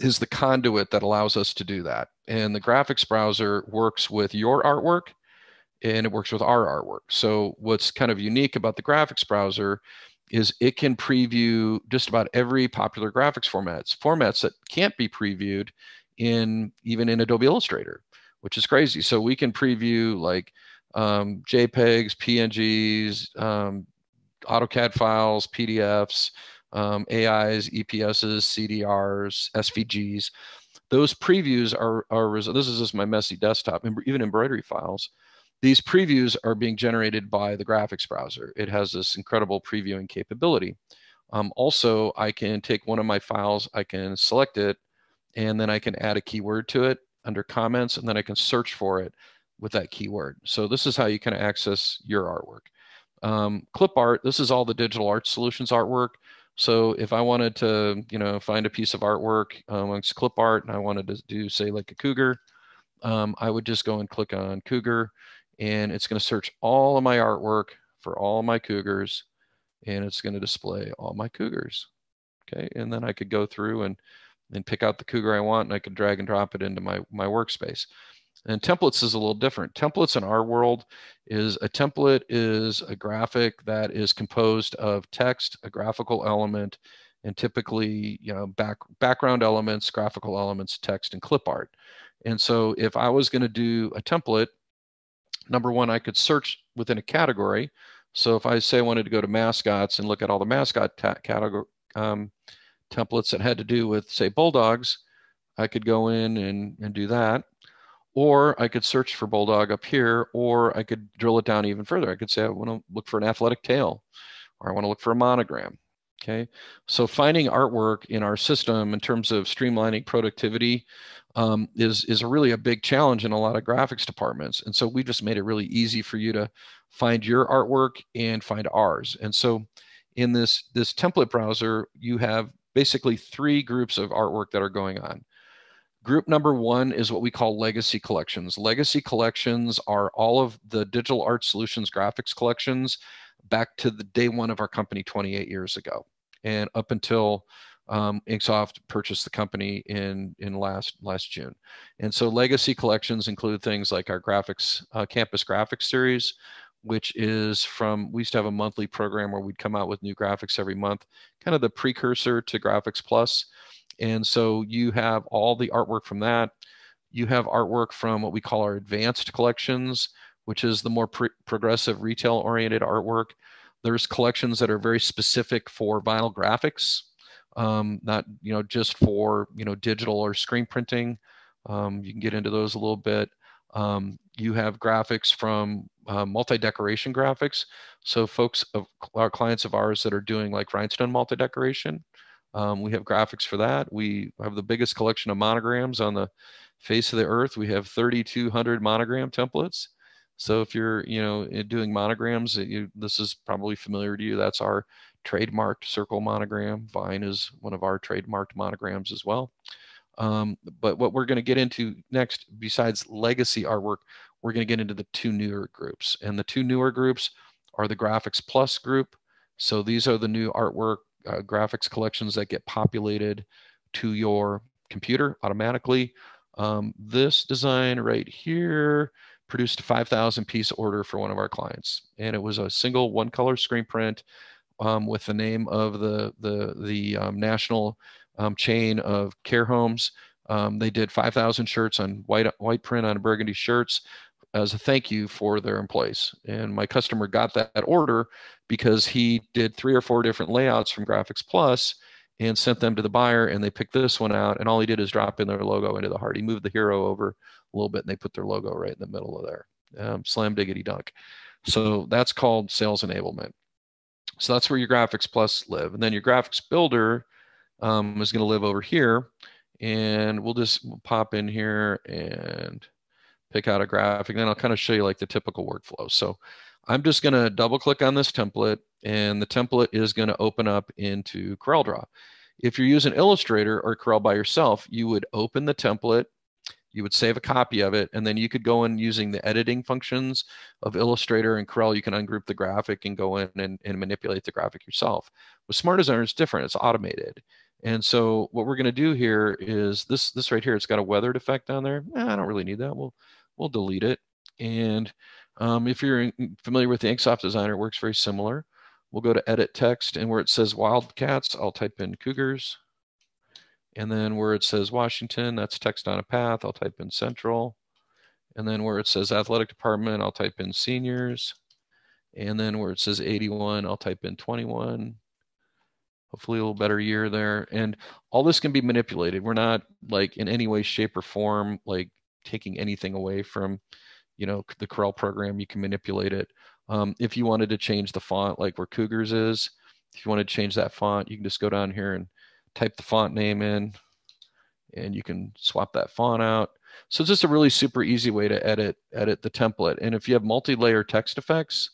is the conduit that allows us to do that. And the graphics browser works with your artwork, and it works with our artwork. So what's kind of unique about the graphics browser is it can preview just about every popular graphics formats, formats that can't be previewed in even in Adobe Illustrator, which is crazy. So we can preview like um, JPEGs, P N Gs, um, AutoCAD files, P D Fs, um, A Is, E P Ss, C D Rs, S V Gs. Those previews are, are this is just my messy desktop, and even embroidery files. These previews are being generated by the graphics browser. It has this incredible previewing capability. Um, also, I can take one of my files, I can select it, and then I can add a keyword to it under comments, and then I can search for it with that keyword. So this is how you can access your artwork. Um, clip art, this is all the Digital Art Solutions artwork. So if I wanted to, you know, find a piece of artwork amongst clip art, and I wanted to do, say, like a cougar, um, I would just go and click on cougar. And it's going to search all of my artwork for all my cougars, and it's going to display all my cougars. Okay, and then I could go through and, and pick out the cougar I want, and I could drag and drop it into my, my workspace. And templates is a little different. Templates in our world is a template is a graphic that is composed of text, a graphical element, and typically, you know, back, background elements, graphical elements, text, and clip art. And so if I was going to do a template, number one, I could search within a category. So if I say I wanted to go to mascots and look at all the mascot category um, templates that had to do with, say, bulldogs, I could go in and, and do that. Or I could search for bulldog up here, or I could drill it down even further. I could say I want to look for an athletic tail, or I want to look for a monogram. Okay, so finding artwork in our system in terms of streamlining productivity um, is, is really a big challenge in a lot of graphics departments. And so we just made it really easy for you to find your artwork and find ours. And so in this, this template browser, you have basically three groups of artwork that are going on. Group number one is what we call legacy collections. Legacy collections are all of the Digital Art Solutions graphics collections back to the day one of our company twenty-eight years ago, and up until um, InkSoft purchased the company in in last last June. And so legacy collections include things like our graphics uh, campus graphics series, which is from, we used to have a monthly program where we'd come out with new graphics every month, kind of the precursor to Graphics Plus. And so you have all the artwork from that. You have artwork from what we call our advanced collections, which is the more pre progressive retail-oriented artwork. There's collections that are very specific for vinyl graphics, um, not you know just for you know digital or screen printing. Um, you can get into those a little bit. Um, you have graphics from uh, multi-decoration graphics, so folks of our clients of ours that are doing like rhinestone multi-decoration. Um, we have graphics for that. We have the biggest collection of monograms on the face of the earth. We have thirty-two hundred monogram templates. So if you're, you know, doing monograms, you, this is probably familiar to you. That's our trademarked circle monogram. Vine is one of our trademarked monograms as well. Um, but what we're going to get into next, besides legacy artwork, we're going to get into the two newer groups. And the two newer groups are the Graphics Plus group. So these are the new artwork uh, graphics collections that get populated to your computer automatically. Um, this design right here produced a five thousand piece order for one of our clients. And it was a single one color screen print um, with the name of the, the, the um, national um, chain of care homes. Um, they did five thousand shirts on white, white print on burgundy shirts as a thank you for their employees. And my customer got that, that order because he did three or four different layouts from Graphics Plus and sent them to the buyer, and they picked this one out, and all he did is drop in their logo into the heart. He moved the hero over a little bit, and they put their logo right in the middle of there. Um, slam diggity dunk. So that's called sales enablement. So that's where your Graphics Plus live. And then your Graphics Builder um, is going to live over here. And we'll just we'll pop in here and pick out a graphic. And then I'll kind of show you like the typical workflow. So I'm just going to double click on this template, and the template is going to open up into CorelDRAW. If you're using Illustrator or Corel by yourself, you would open the template, you would save a copy of it, and then you could go in using the editing functions of Illustrator and Corel. You can ungroup the graphic and go in and, and manipulate the graphic yourself. With Smart Designer, it's different. It's automated. And so what we're going to do here is this, this right here, it's got a weathered effect on there. Eh, I don't really need that. We'll, we'll delete it. And um, if you're in, familiar with the InkSoft Designer, it works very similar. We'll go to edit text, and where it says Wildcats, I'll type in Cougars. And then where it says Washington, that's text on a path, I'll type in Central. And then where it says Athletic Department, I'll type in Seniors. And then where it says eighty-one, I'll type in twenty-one. Hopefully a little better year there. And all this can be manipulated. We're not like in any way, shape or form, like taking anything away from, you know, the Corel program. You can manipulate it. Um, if you wanted to change the font, like where Cougars is, if you want to change that font, you can just go down here and type the font name in, and you can swap that font out. So it's just a really super easy way to edit, edit the template. And if you have multi-layer text effects,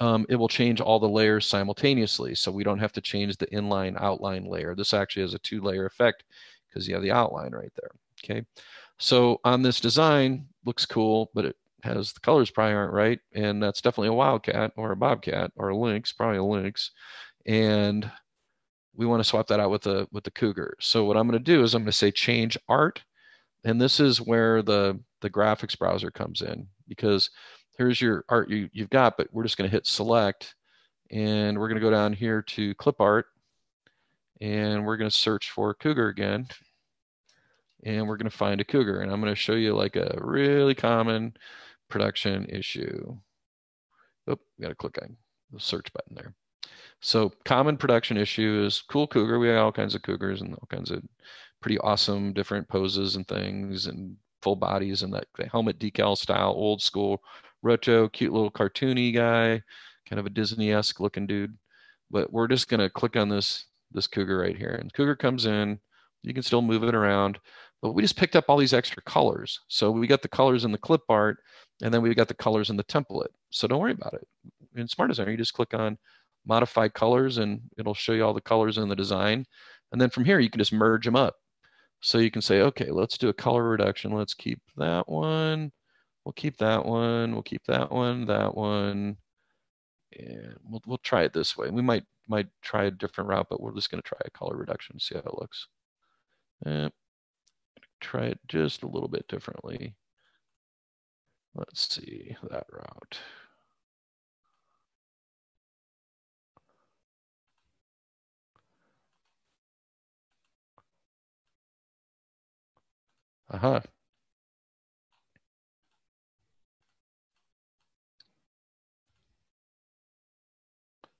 Um, it will change all the layers simultaneously. So we don't have to change the inline outline layer. This actually has a two layer effect because you have the outline right there. Okay. So on this design, looks cool, but it has the colors probably aren't right. And that's definitely a wildcat or a bobcat or a lynx, probably a lynx. And we want to swap that out with the, with the cougar. So what I'm going to do is I'm going to say change art. And this is where the, the graphics browser comes in, because here's your art you, you've got, but we're just going to hit select, and we're going to go down here to clip art, and we're going to search for cougar again, and we're going to find a cougar. And I'm going to show you like a really common production issue. Oh, we got to click on the search button there. So common production issue is cool cougar. We have all kinds of cougars and all kinds of pretty awesome different poses and things and full bodies and that helmet decal style, old school Roto, cute little cartoony guy, kind of a Disney-esque looking dude. But we're just going to click on this, this cougar right here. And cougar comes in. You can still move it around. But we just picked up all these extra colors. So we got the colors in the clip art, and then we got the colors in the template. So don't worry about it. In Smart Designer, you just click on Modify Colors, and it'll show you all the colors in the design. And then from here, you can just merge them up. So you can say, okay, let's do a color reduction. Let's keep that one. We'll keep that one, we'll keep that one, that one, and we'll, we'll try it this way. We might might try a different route, but we're just gonna try a color reduction, see how it looks. Eh, try it just a little bit differently. Let's see that route. Aha. Uh-huh.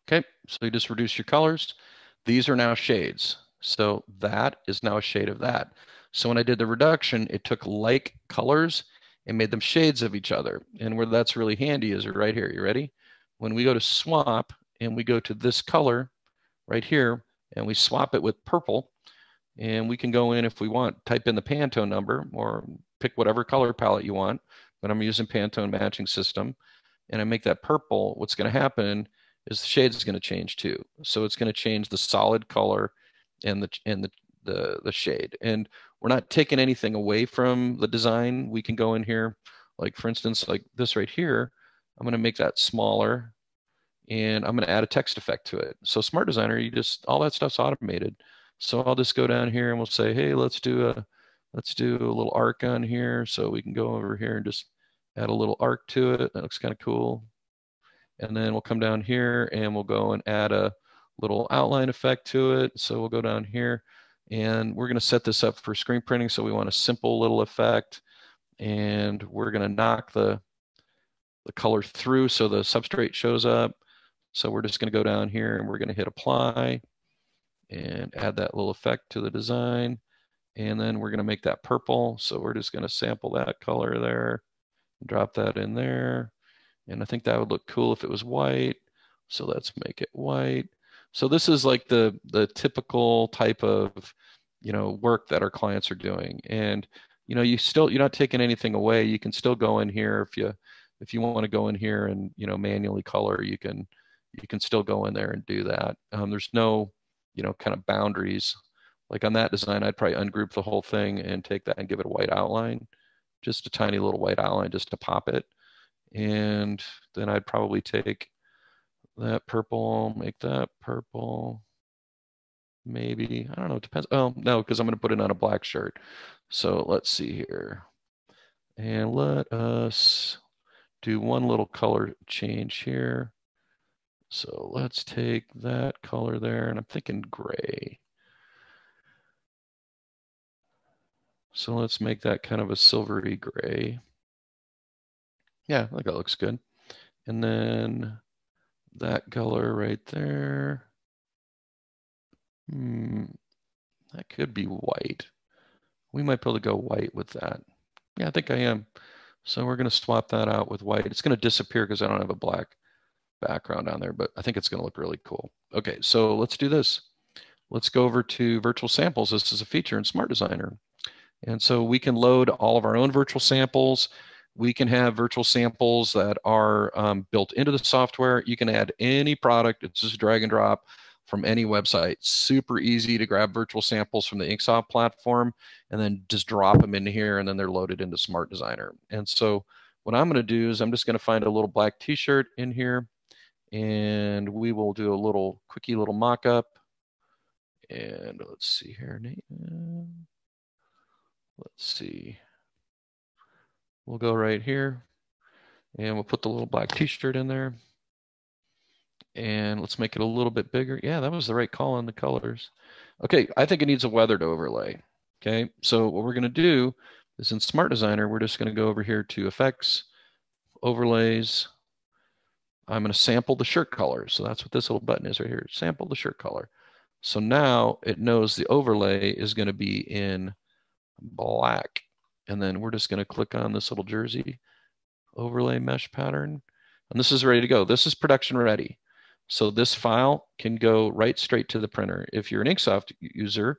Okay, so you just reduce your colors. These are now shades. So that is now a shade of that. So when I did the reduction, it took like colors and made them shades of each other. And where that's really handy is right here. You ready? When we go to swap and we go to this color right here and we swap it with purple, and we can go in if we want, type in the Pantone number or pick whatever color palette you want. But I'm using Pantone matching system, and I make that purple. What's going to happen is the shades is going to change too. So it's going to change the solid color and the and the, the the shade. And we're not taking anything away from the design. We can go in here, like for instance, like this right here, I'm going to make that smaller, and I'm going to add a text effect to it. So Smart Designer, you just, all that stuff's automated. So I'll just go down here and we'll say, hey, let's do a, let's do a little arc on here. So we can go over here and just add a little arc to it. That looks kind of cool. And then we'll come down here and we'll go and add a little outline effect to it. So we'll go down here and we're going to set this up for screen printing. So we want a simple little effect, and we're going to knock the, the color through so the substrate shows up. So we're just going to go down here and we're going to hit apply and add that little effect to the design. And then we're going to make that purple. So we're just going to sample that color there, drop that in there. And I think that would look cool if it was white. So let's make it white. So this is like the, the typical type of, you know, work that our clients are doing. And, you know, you still, you're not taking anything away. You can still go in here if you, if you want to go in here and, you know, manually color, you can, you can still go in there and do that. Um, there's no, you know, kind of boundaries. Like on that design, I'd probably ungroup the whole thing and take that and give it a white outline, just a tiny little white outline just to pop it. And then I'd probably take that purple, make that purple, maybe, I don't know, it depends. Oh, no, because I'm going to put it on a black shirt. So let's see here. And let us do one little color change here. So let's take that color there, and I'm thinking gray. So let's make that kind of a silvery gray. Yeah, I think that looks good. And then that color right there. Hmm, that could be white. We might be able to go white with that. Yeah, I think I am. So we're going to swap that out with white. It's going to disappear because I don't have a black background on there, but I think it's going to look really cool. Okay, so let's do this. Let's go over to virtual samples. This is a feature in Smart Designer. And so we can load all of our own virtual samples. We can have virtual samples that are um, built into the software. You can add any product. It's just drag and drop from any website. Super easy to grab virtual samples from the InkSoft platform and then just drop them in here, and then they're loaded into Smart Designer. And so what I'm going to do is I'm just going to find a little black t-shirt in here, and we will do a little quickie little mock-up. And let's see here. Let's see. We'll go right here, and we'll put the little black t-shirt in there. And let's make it a little bit bigger. Yeah, that was the right call on the colors. Okay, I think it needs a weathered overlay. Okay, so what we're going to do is in Smart Designer, we're just going to go over here to Effects, Overlays. I'm going to sample the shirt color. So that's what this little button is right here, sample the shirt color. So now it knows the overlay is going to be in black. And then we're just going to click on this little jersey overlay mesh pattern. And this is ready to go. This is production ready. So this file can go right straight to the printer. If you're an InkSoft user,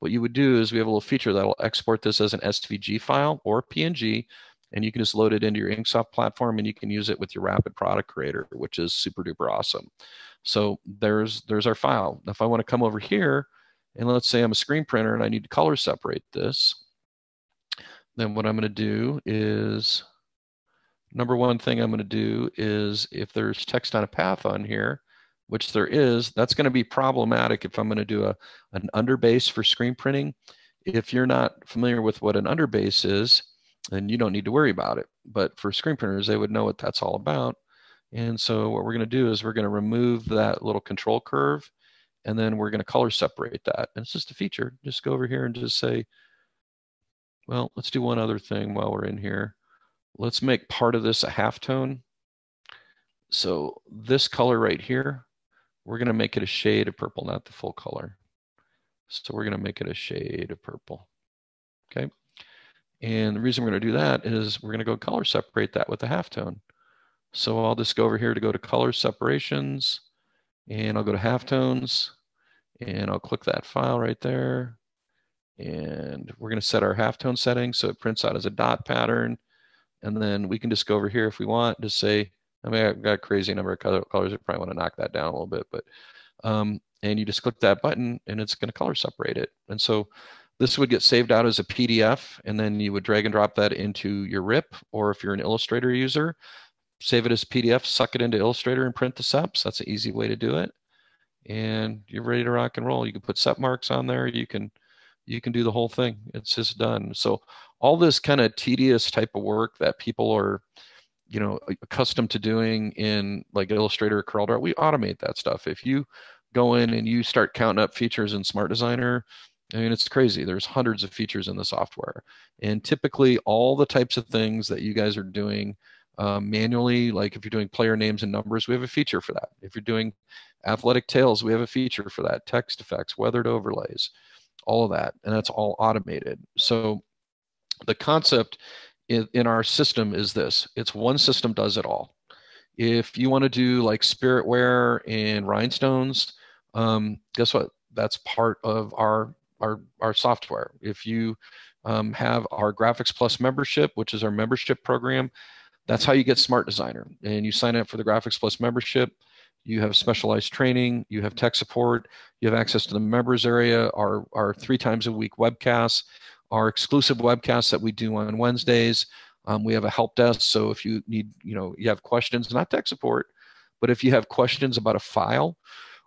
what you would do is we have a little feature that'll export this as an S V G file or P N G, and you can just load it into your InkSoft platform, and you can use it with your Rapid Product Creator, which is super duper awesome. So there's, there's our file. Now, if I want to come over here, and let's say I'm a screen printer and I need to color separate this, then what I'm going to do is, number one thing I'm going to do is if there's text on a path on here, which there is, that's going to be problematic if I'm going to do a, an underbase for screen printing. If you're not familiar with what an underbase is, then you don't need to worry about it. But for screen printers, they would know what that's all about. And so what we're going to do is we're going to remove that little control curve, and then we're going to color separate that. And it's just a feature. Just go over here and just say, well, let's do one other thing while we're in here. Let's make part of this a halftone. So this color right here, we're going to make it a shade of purple, not the full color. So we're going to make it a shade of purple. Okay. And the reason we're going to do that is we're going to go color separate that with a halftone. So I'll just go over here to go to color separations, and I'll go to halftones, and I'll click that file right there. And we're going to set our halftone setting so it prints out as a dot pattern. And then we can just go over here if we want to say, I mean, I've got a crazy number of colors. I probably want to knock that down a little bit, but, um, and you just click that button and it's going to color separate it. And so this would get saved out as a P D F, and then you would drag and drop that into your R I P, or if you're an Illustrator user, save it as P D F, suck it into Illustrator and print the seps. That's an easy way to do it. And you're ready to rock and roll. You can put sep marks on there. You can You can do the whole thing. It's just done. So all this kind of tedious type of work that people are, you know, accustomed to doing in like Illustrator or CorelDRAW, we automate that stuff. If you go in and you start counting up features in Smart Designer, I mean, it's crazy. There's hundreds of features in the software. And typically all the types of things that you guys are doing uh, manually, like if you're doing player names and numbers, we have a feature for that. If you're doing athletic tails, we have a feature for that. Text effects, weathered overlays, all of that, and that's all automated. So the concept in, in our system is this: it's one system does it all. If you want to do like spirit wear and rhinestones, um, guess what? That's part of our our our software. If you um, have our Graphics Plus membership, which is our membership program, That's how you get Smart Designer. And you sign up for the Graphics Plus membership. You have specialized training, you have tech support, you have access to the members area, our, our three times a week webcasts, our exclusive webcasts that we do on Wednesdays. Um, we have a help desk. So if you need, you know, you have questions, not tech support, but if you have questions about a file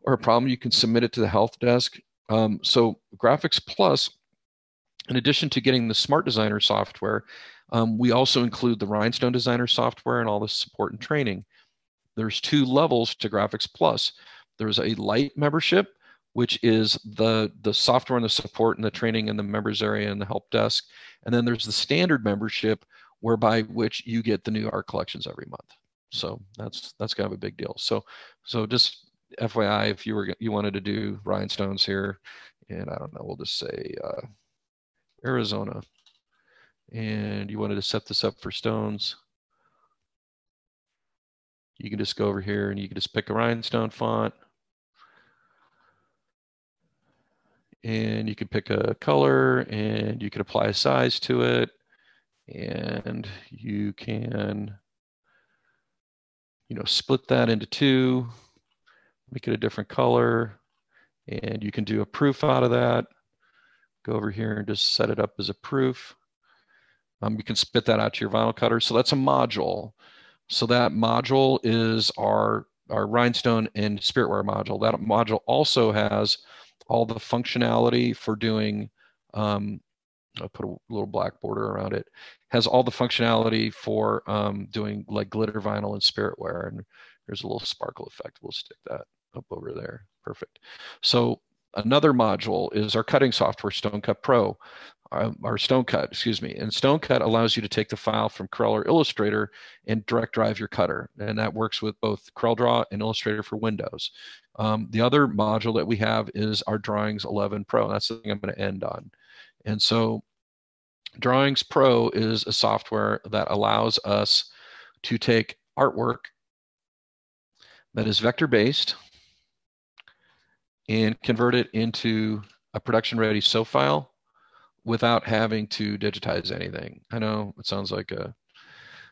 or a problem, you can submit it to the help desk. Um, so Graphics Plus, in addition to getting the Smart Designer software, um, we also include the Rhinestone Designer software and all the support and training. There's two levels to Graphics Plus. There's a light membership, which is the, the software and the support and the training and the members area and the help desk. And then there's the standard membership, whereby which you get the new art collections every month. So that's that's kind of a big deal. So so just F Y I, if you were you wanted to do rhinestones here, and I don't know, we'll just say uh, Arizona, and you wanted to set this up for stones, you can just go over here and you can just pick a rhinestone font, and you can pick a color, and you can apply a size to it, and you can, you know, split that into two, make it a different color, and you can do a proof out of that. Go over here and just set it up as a proof. Um, you can spit that out to your vinyl cutter. So that's a module. So that module is our, our rhinestone and spiritware module. That module also has all the functionality for doing, um, I'll put a little black border around it, has all the functionality for um, doing like glitter vinyl and spiritware. And there's a little sparkle effect. We'll stick that up over there. Perfect. So another module is our cutting software, StoneCut Pro, um, or StoneCut, excuse me. And StoneCut allows you to take the file from Corel or Illustrator and direct drive your cutter. And that works with both CorelDRAW and Illustrator for Windows. Um, the other module that we have is our Drawings eleven Pro. That's the thing I'm going to end on. And so Drawings Pro is a software that allows us to take artwork that is vector-based and convert it into a production-ready S O F file without having to digitize anything. I know it sounds like a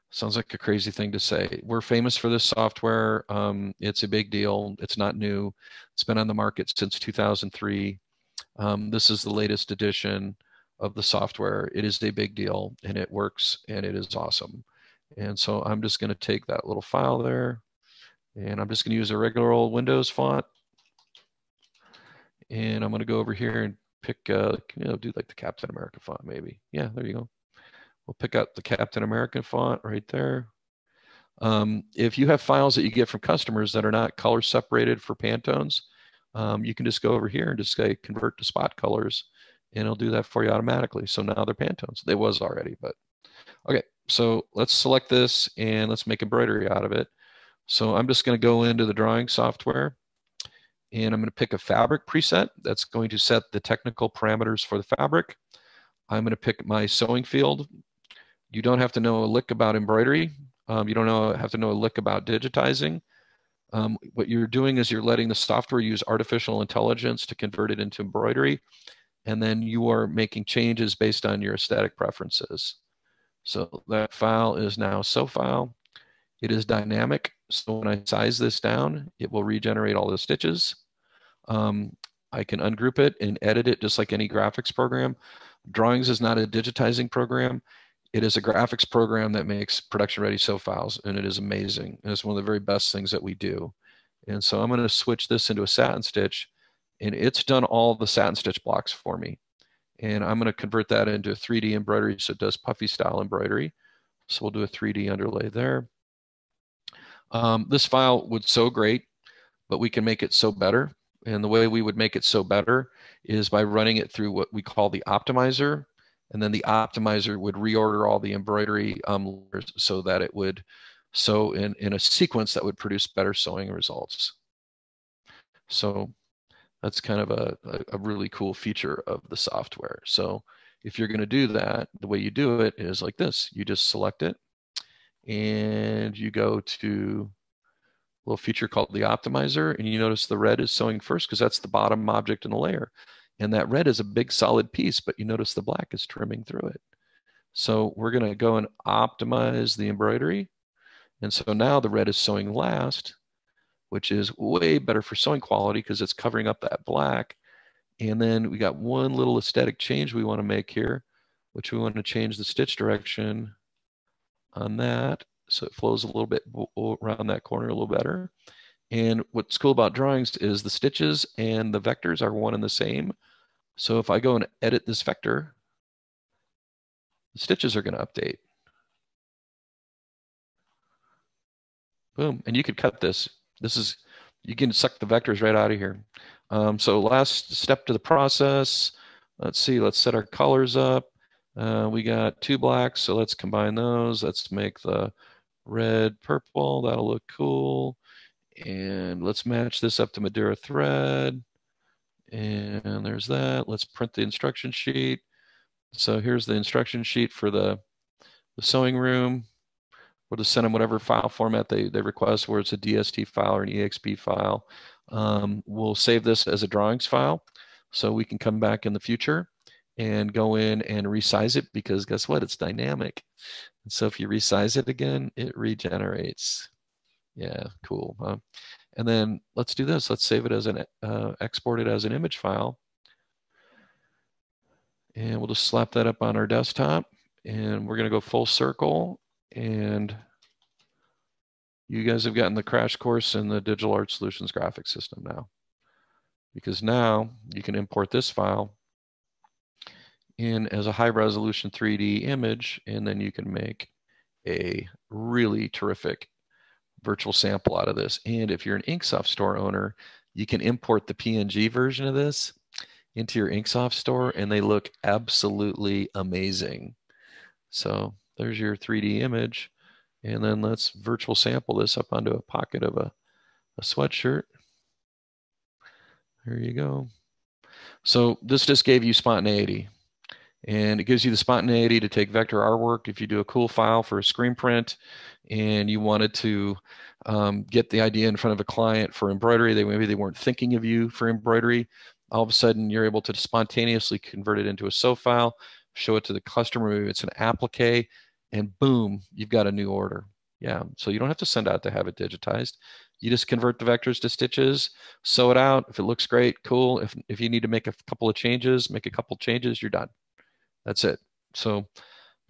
sounds like a crazy thing to say. We're famous for this software. Um, it's a big deal. It's not new. It's been on the market since two thousand three. Um, this is the latest edition of the software. It is a big deal, and it works, and it is awesome. And so I'm just going to take that little file there, and I'm just going to use a regular old Windows font. And I'm going to go over here and pick, uh, you know, do like the Captain America font, maybe. Yeah, there you go. We'll pick up the Captain America font right there. Um, if you have files that you get from customers that are not color separated for Pantones, um, you can just go over here and just say convert to spot colors, and it'll do that for you automatically. So now they're Pantones. They was already, but okay. So let's select this and let's make embroidery out of it. So I'm just going to go into the drawing software, and I'm going to pick a fabric preset that's going to set the technical parameters for the fabric. I'm going to pick my sewing field. You don't have to know a lick about embroidery. Um, you don't know, have to know a lick about digitizing. Um, what you're doing is you're letting the software use artificial intelligence to convert it into embroidery, and then you are making changes based on your aesthetic preferences. So that file is now S O F file. It is dynamic, so when I size this down, it will regenerate all the stitches. Um, I can ungroup it and edit it just like any graphics program. Drawings is not a digitizing program. It is a graphics program that makes production-ready S O F files, and it is amazing. And it's one of the very best things that we do. And so I'm going to switch this into a satin stitch, and it's done all the satin stitch blocks for me. And I'm going to convert that into a three D embroidery, so it does puffy-style embroidery. So we'll do a three D underlay there. Um, this file would sew great, but we can make it sew better. And the way we would make it sew better is by running it through what we call the optimizer. And then the optimizer would reorder all the embroidery um, so that it would sew in, in a sequence that would produce better sewing results. So that's kind of a, a really cool feature of the software. So if you're going to do that, the way you do it is like this. You just select it, and you go to a little feature called the optimizer, and you notice the red is sewing first because that's the bottom object in the layer. And that red is a big solid piece, but you notice the black is trimming through it. So we're going to go and optimize the embroidery. And so now the red is sewing last, which is way better for sewing quality because it's covering up that black. And then we got one little aesthetic change we want to make here, which we want to change the stitch direction on that, so it flows a little bit around that corner a little better. And what's cool about drawings is the stitches and the vectors are one and the same. So if I go and edit this vector, the stitches are going to update. Boom. And you could cut this. This is, you can suck the vectors right out of here. Um, so last step to the process. Let's see, let's set our colors up. Uh, we got two blacks, so let's combine those. Let's make the red purple. That'll look cool. And let's match this up to Madeira thread. And there's that. Let's print the instruction sheet. So here's the instruction sheet for the, the sewing room. We'll just send them whatever file format they, they request, whether it's a D S T file or an E X P file. Um, we'll save this as a drawings file so we can come back in the future and go in and resize it, because guess what? It's dynamic. And so if you resize it again, it regenerates. Yeah, cool. Huh? And then let's do this. Let's save it as an, uh, export it as an image file. And we'll just slap that up on our desktop, and we're gonna go full circle. And you guys have gotten the crash course in the Digital Art Solutions graphic system now, because now you can import this file in as a high resolution three D image, and then you can make a really terrific virtual sample out of this. And if you're an InkSoft store owner, you can import the P N G version of this into your InkSoft store, and they look absolutely amazing. So there's your three D image. And then let's virtual sample this up onto a pocket of a, a sweatshirt. There you go. So this just gave you spontaneity. And it gives you the spontaneity to take vector artwork. If you do a cool file for a screen print and you wanted to um, get the idea in front of a client for embroidery, they maybe they weren't thinking of you for embroidery. All of a sudden, you're able to spontaneously convert it into a S O file, show it to the customer, maybe it's an applique, and boom, you've got a new order. Yeah, so you don't have to send out to have it digitized. You just convert the vectors to stitches, sew it out. If it looks great, cool. If, if you need to make a couple of changes, make a couple changes, you're done. That's it. So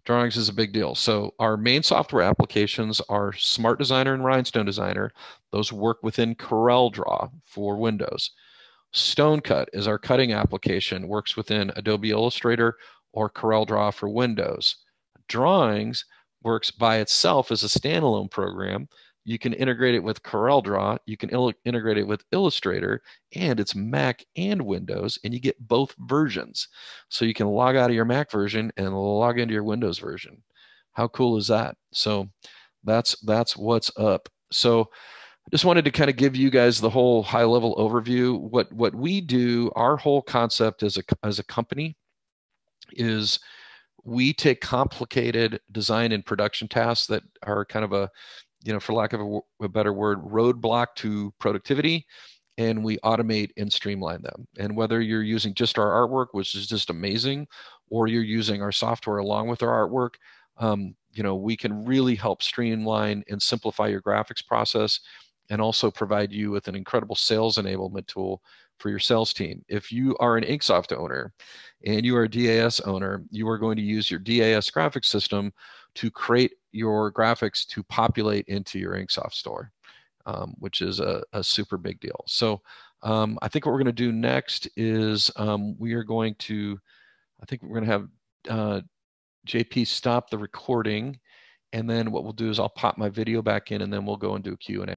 drawings is a big deal. So our main software applications are Smart Designer and Rhinestone Designer. Those work within CorelDRAW for Windows. StoneCut is our cutting application, works within Adobe Illustrator or CorelDRAW for Windows. Drawings works by itself as a standalone program. You can integrate it with CorelDRAW, you can integrate it with Illustrator, and it's Mac and Windows, and you get both versions. So you can log out of your Mac version and log into your Windows version. How cool is that? So that's, that's what's up. So I just wanted to kind of give you guys the whole high-level overview. What, what we do, our whole concept as a, as a company is we take complicated design and production tasks that are kind of a, you know, for lack of a, a better word, roadblock to productivity, and we automate and streamline them. And whether you're using just our artwork, which is just amazing, or you're using our software along with our artwork, um, you know, we can really help streamline and simplify your graphics process, and also provide you with an incredible sales enablement tool for your sales team. If you are an InkSoft owner and you are a D A S owner, you are going to use your D A S graphics system to create your graphics to populate into your InkSoft store, um, which is a, a super big deal. So um, I think what we're going to do next is um, we are going to, I think we're going to have uh, J P stop the recording. And then what we'll do is I'll pop my video back in, and then we'll go and do a Q and A.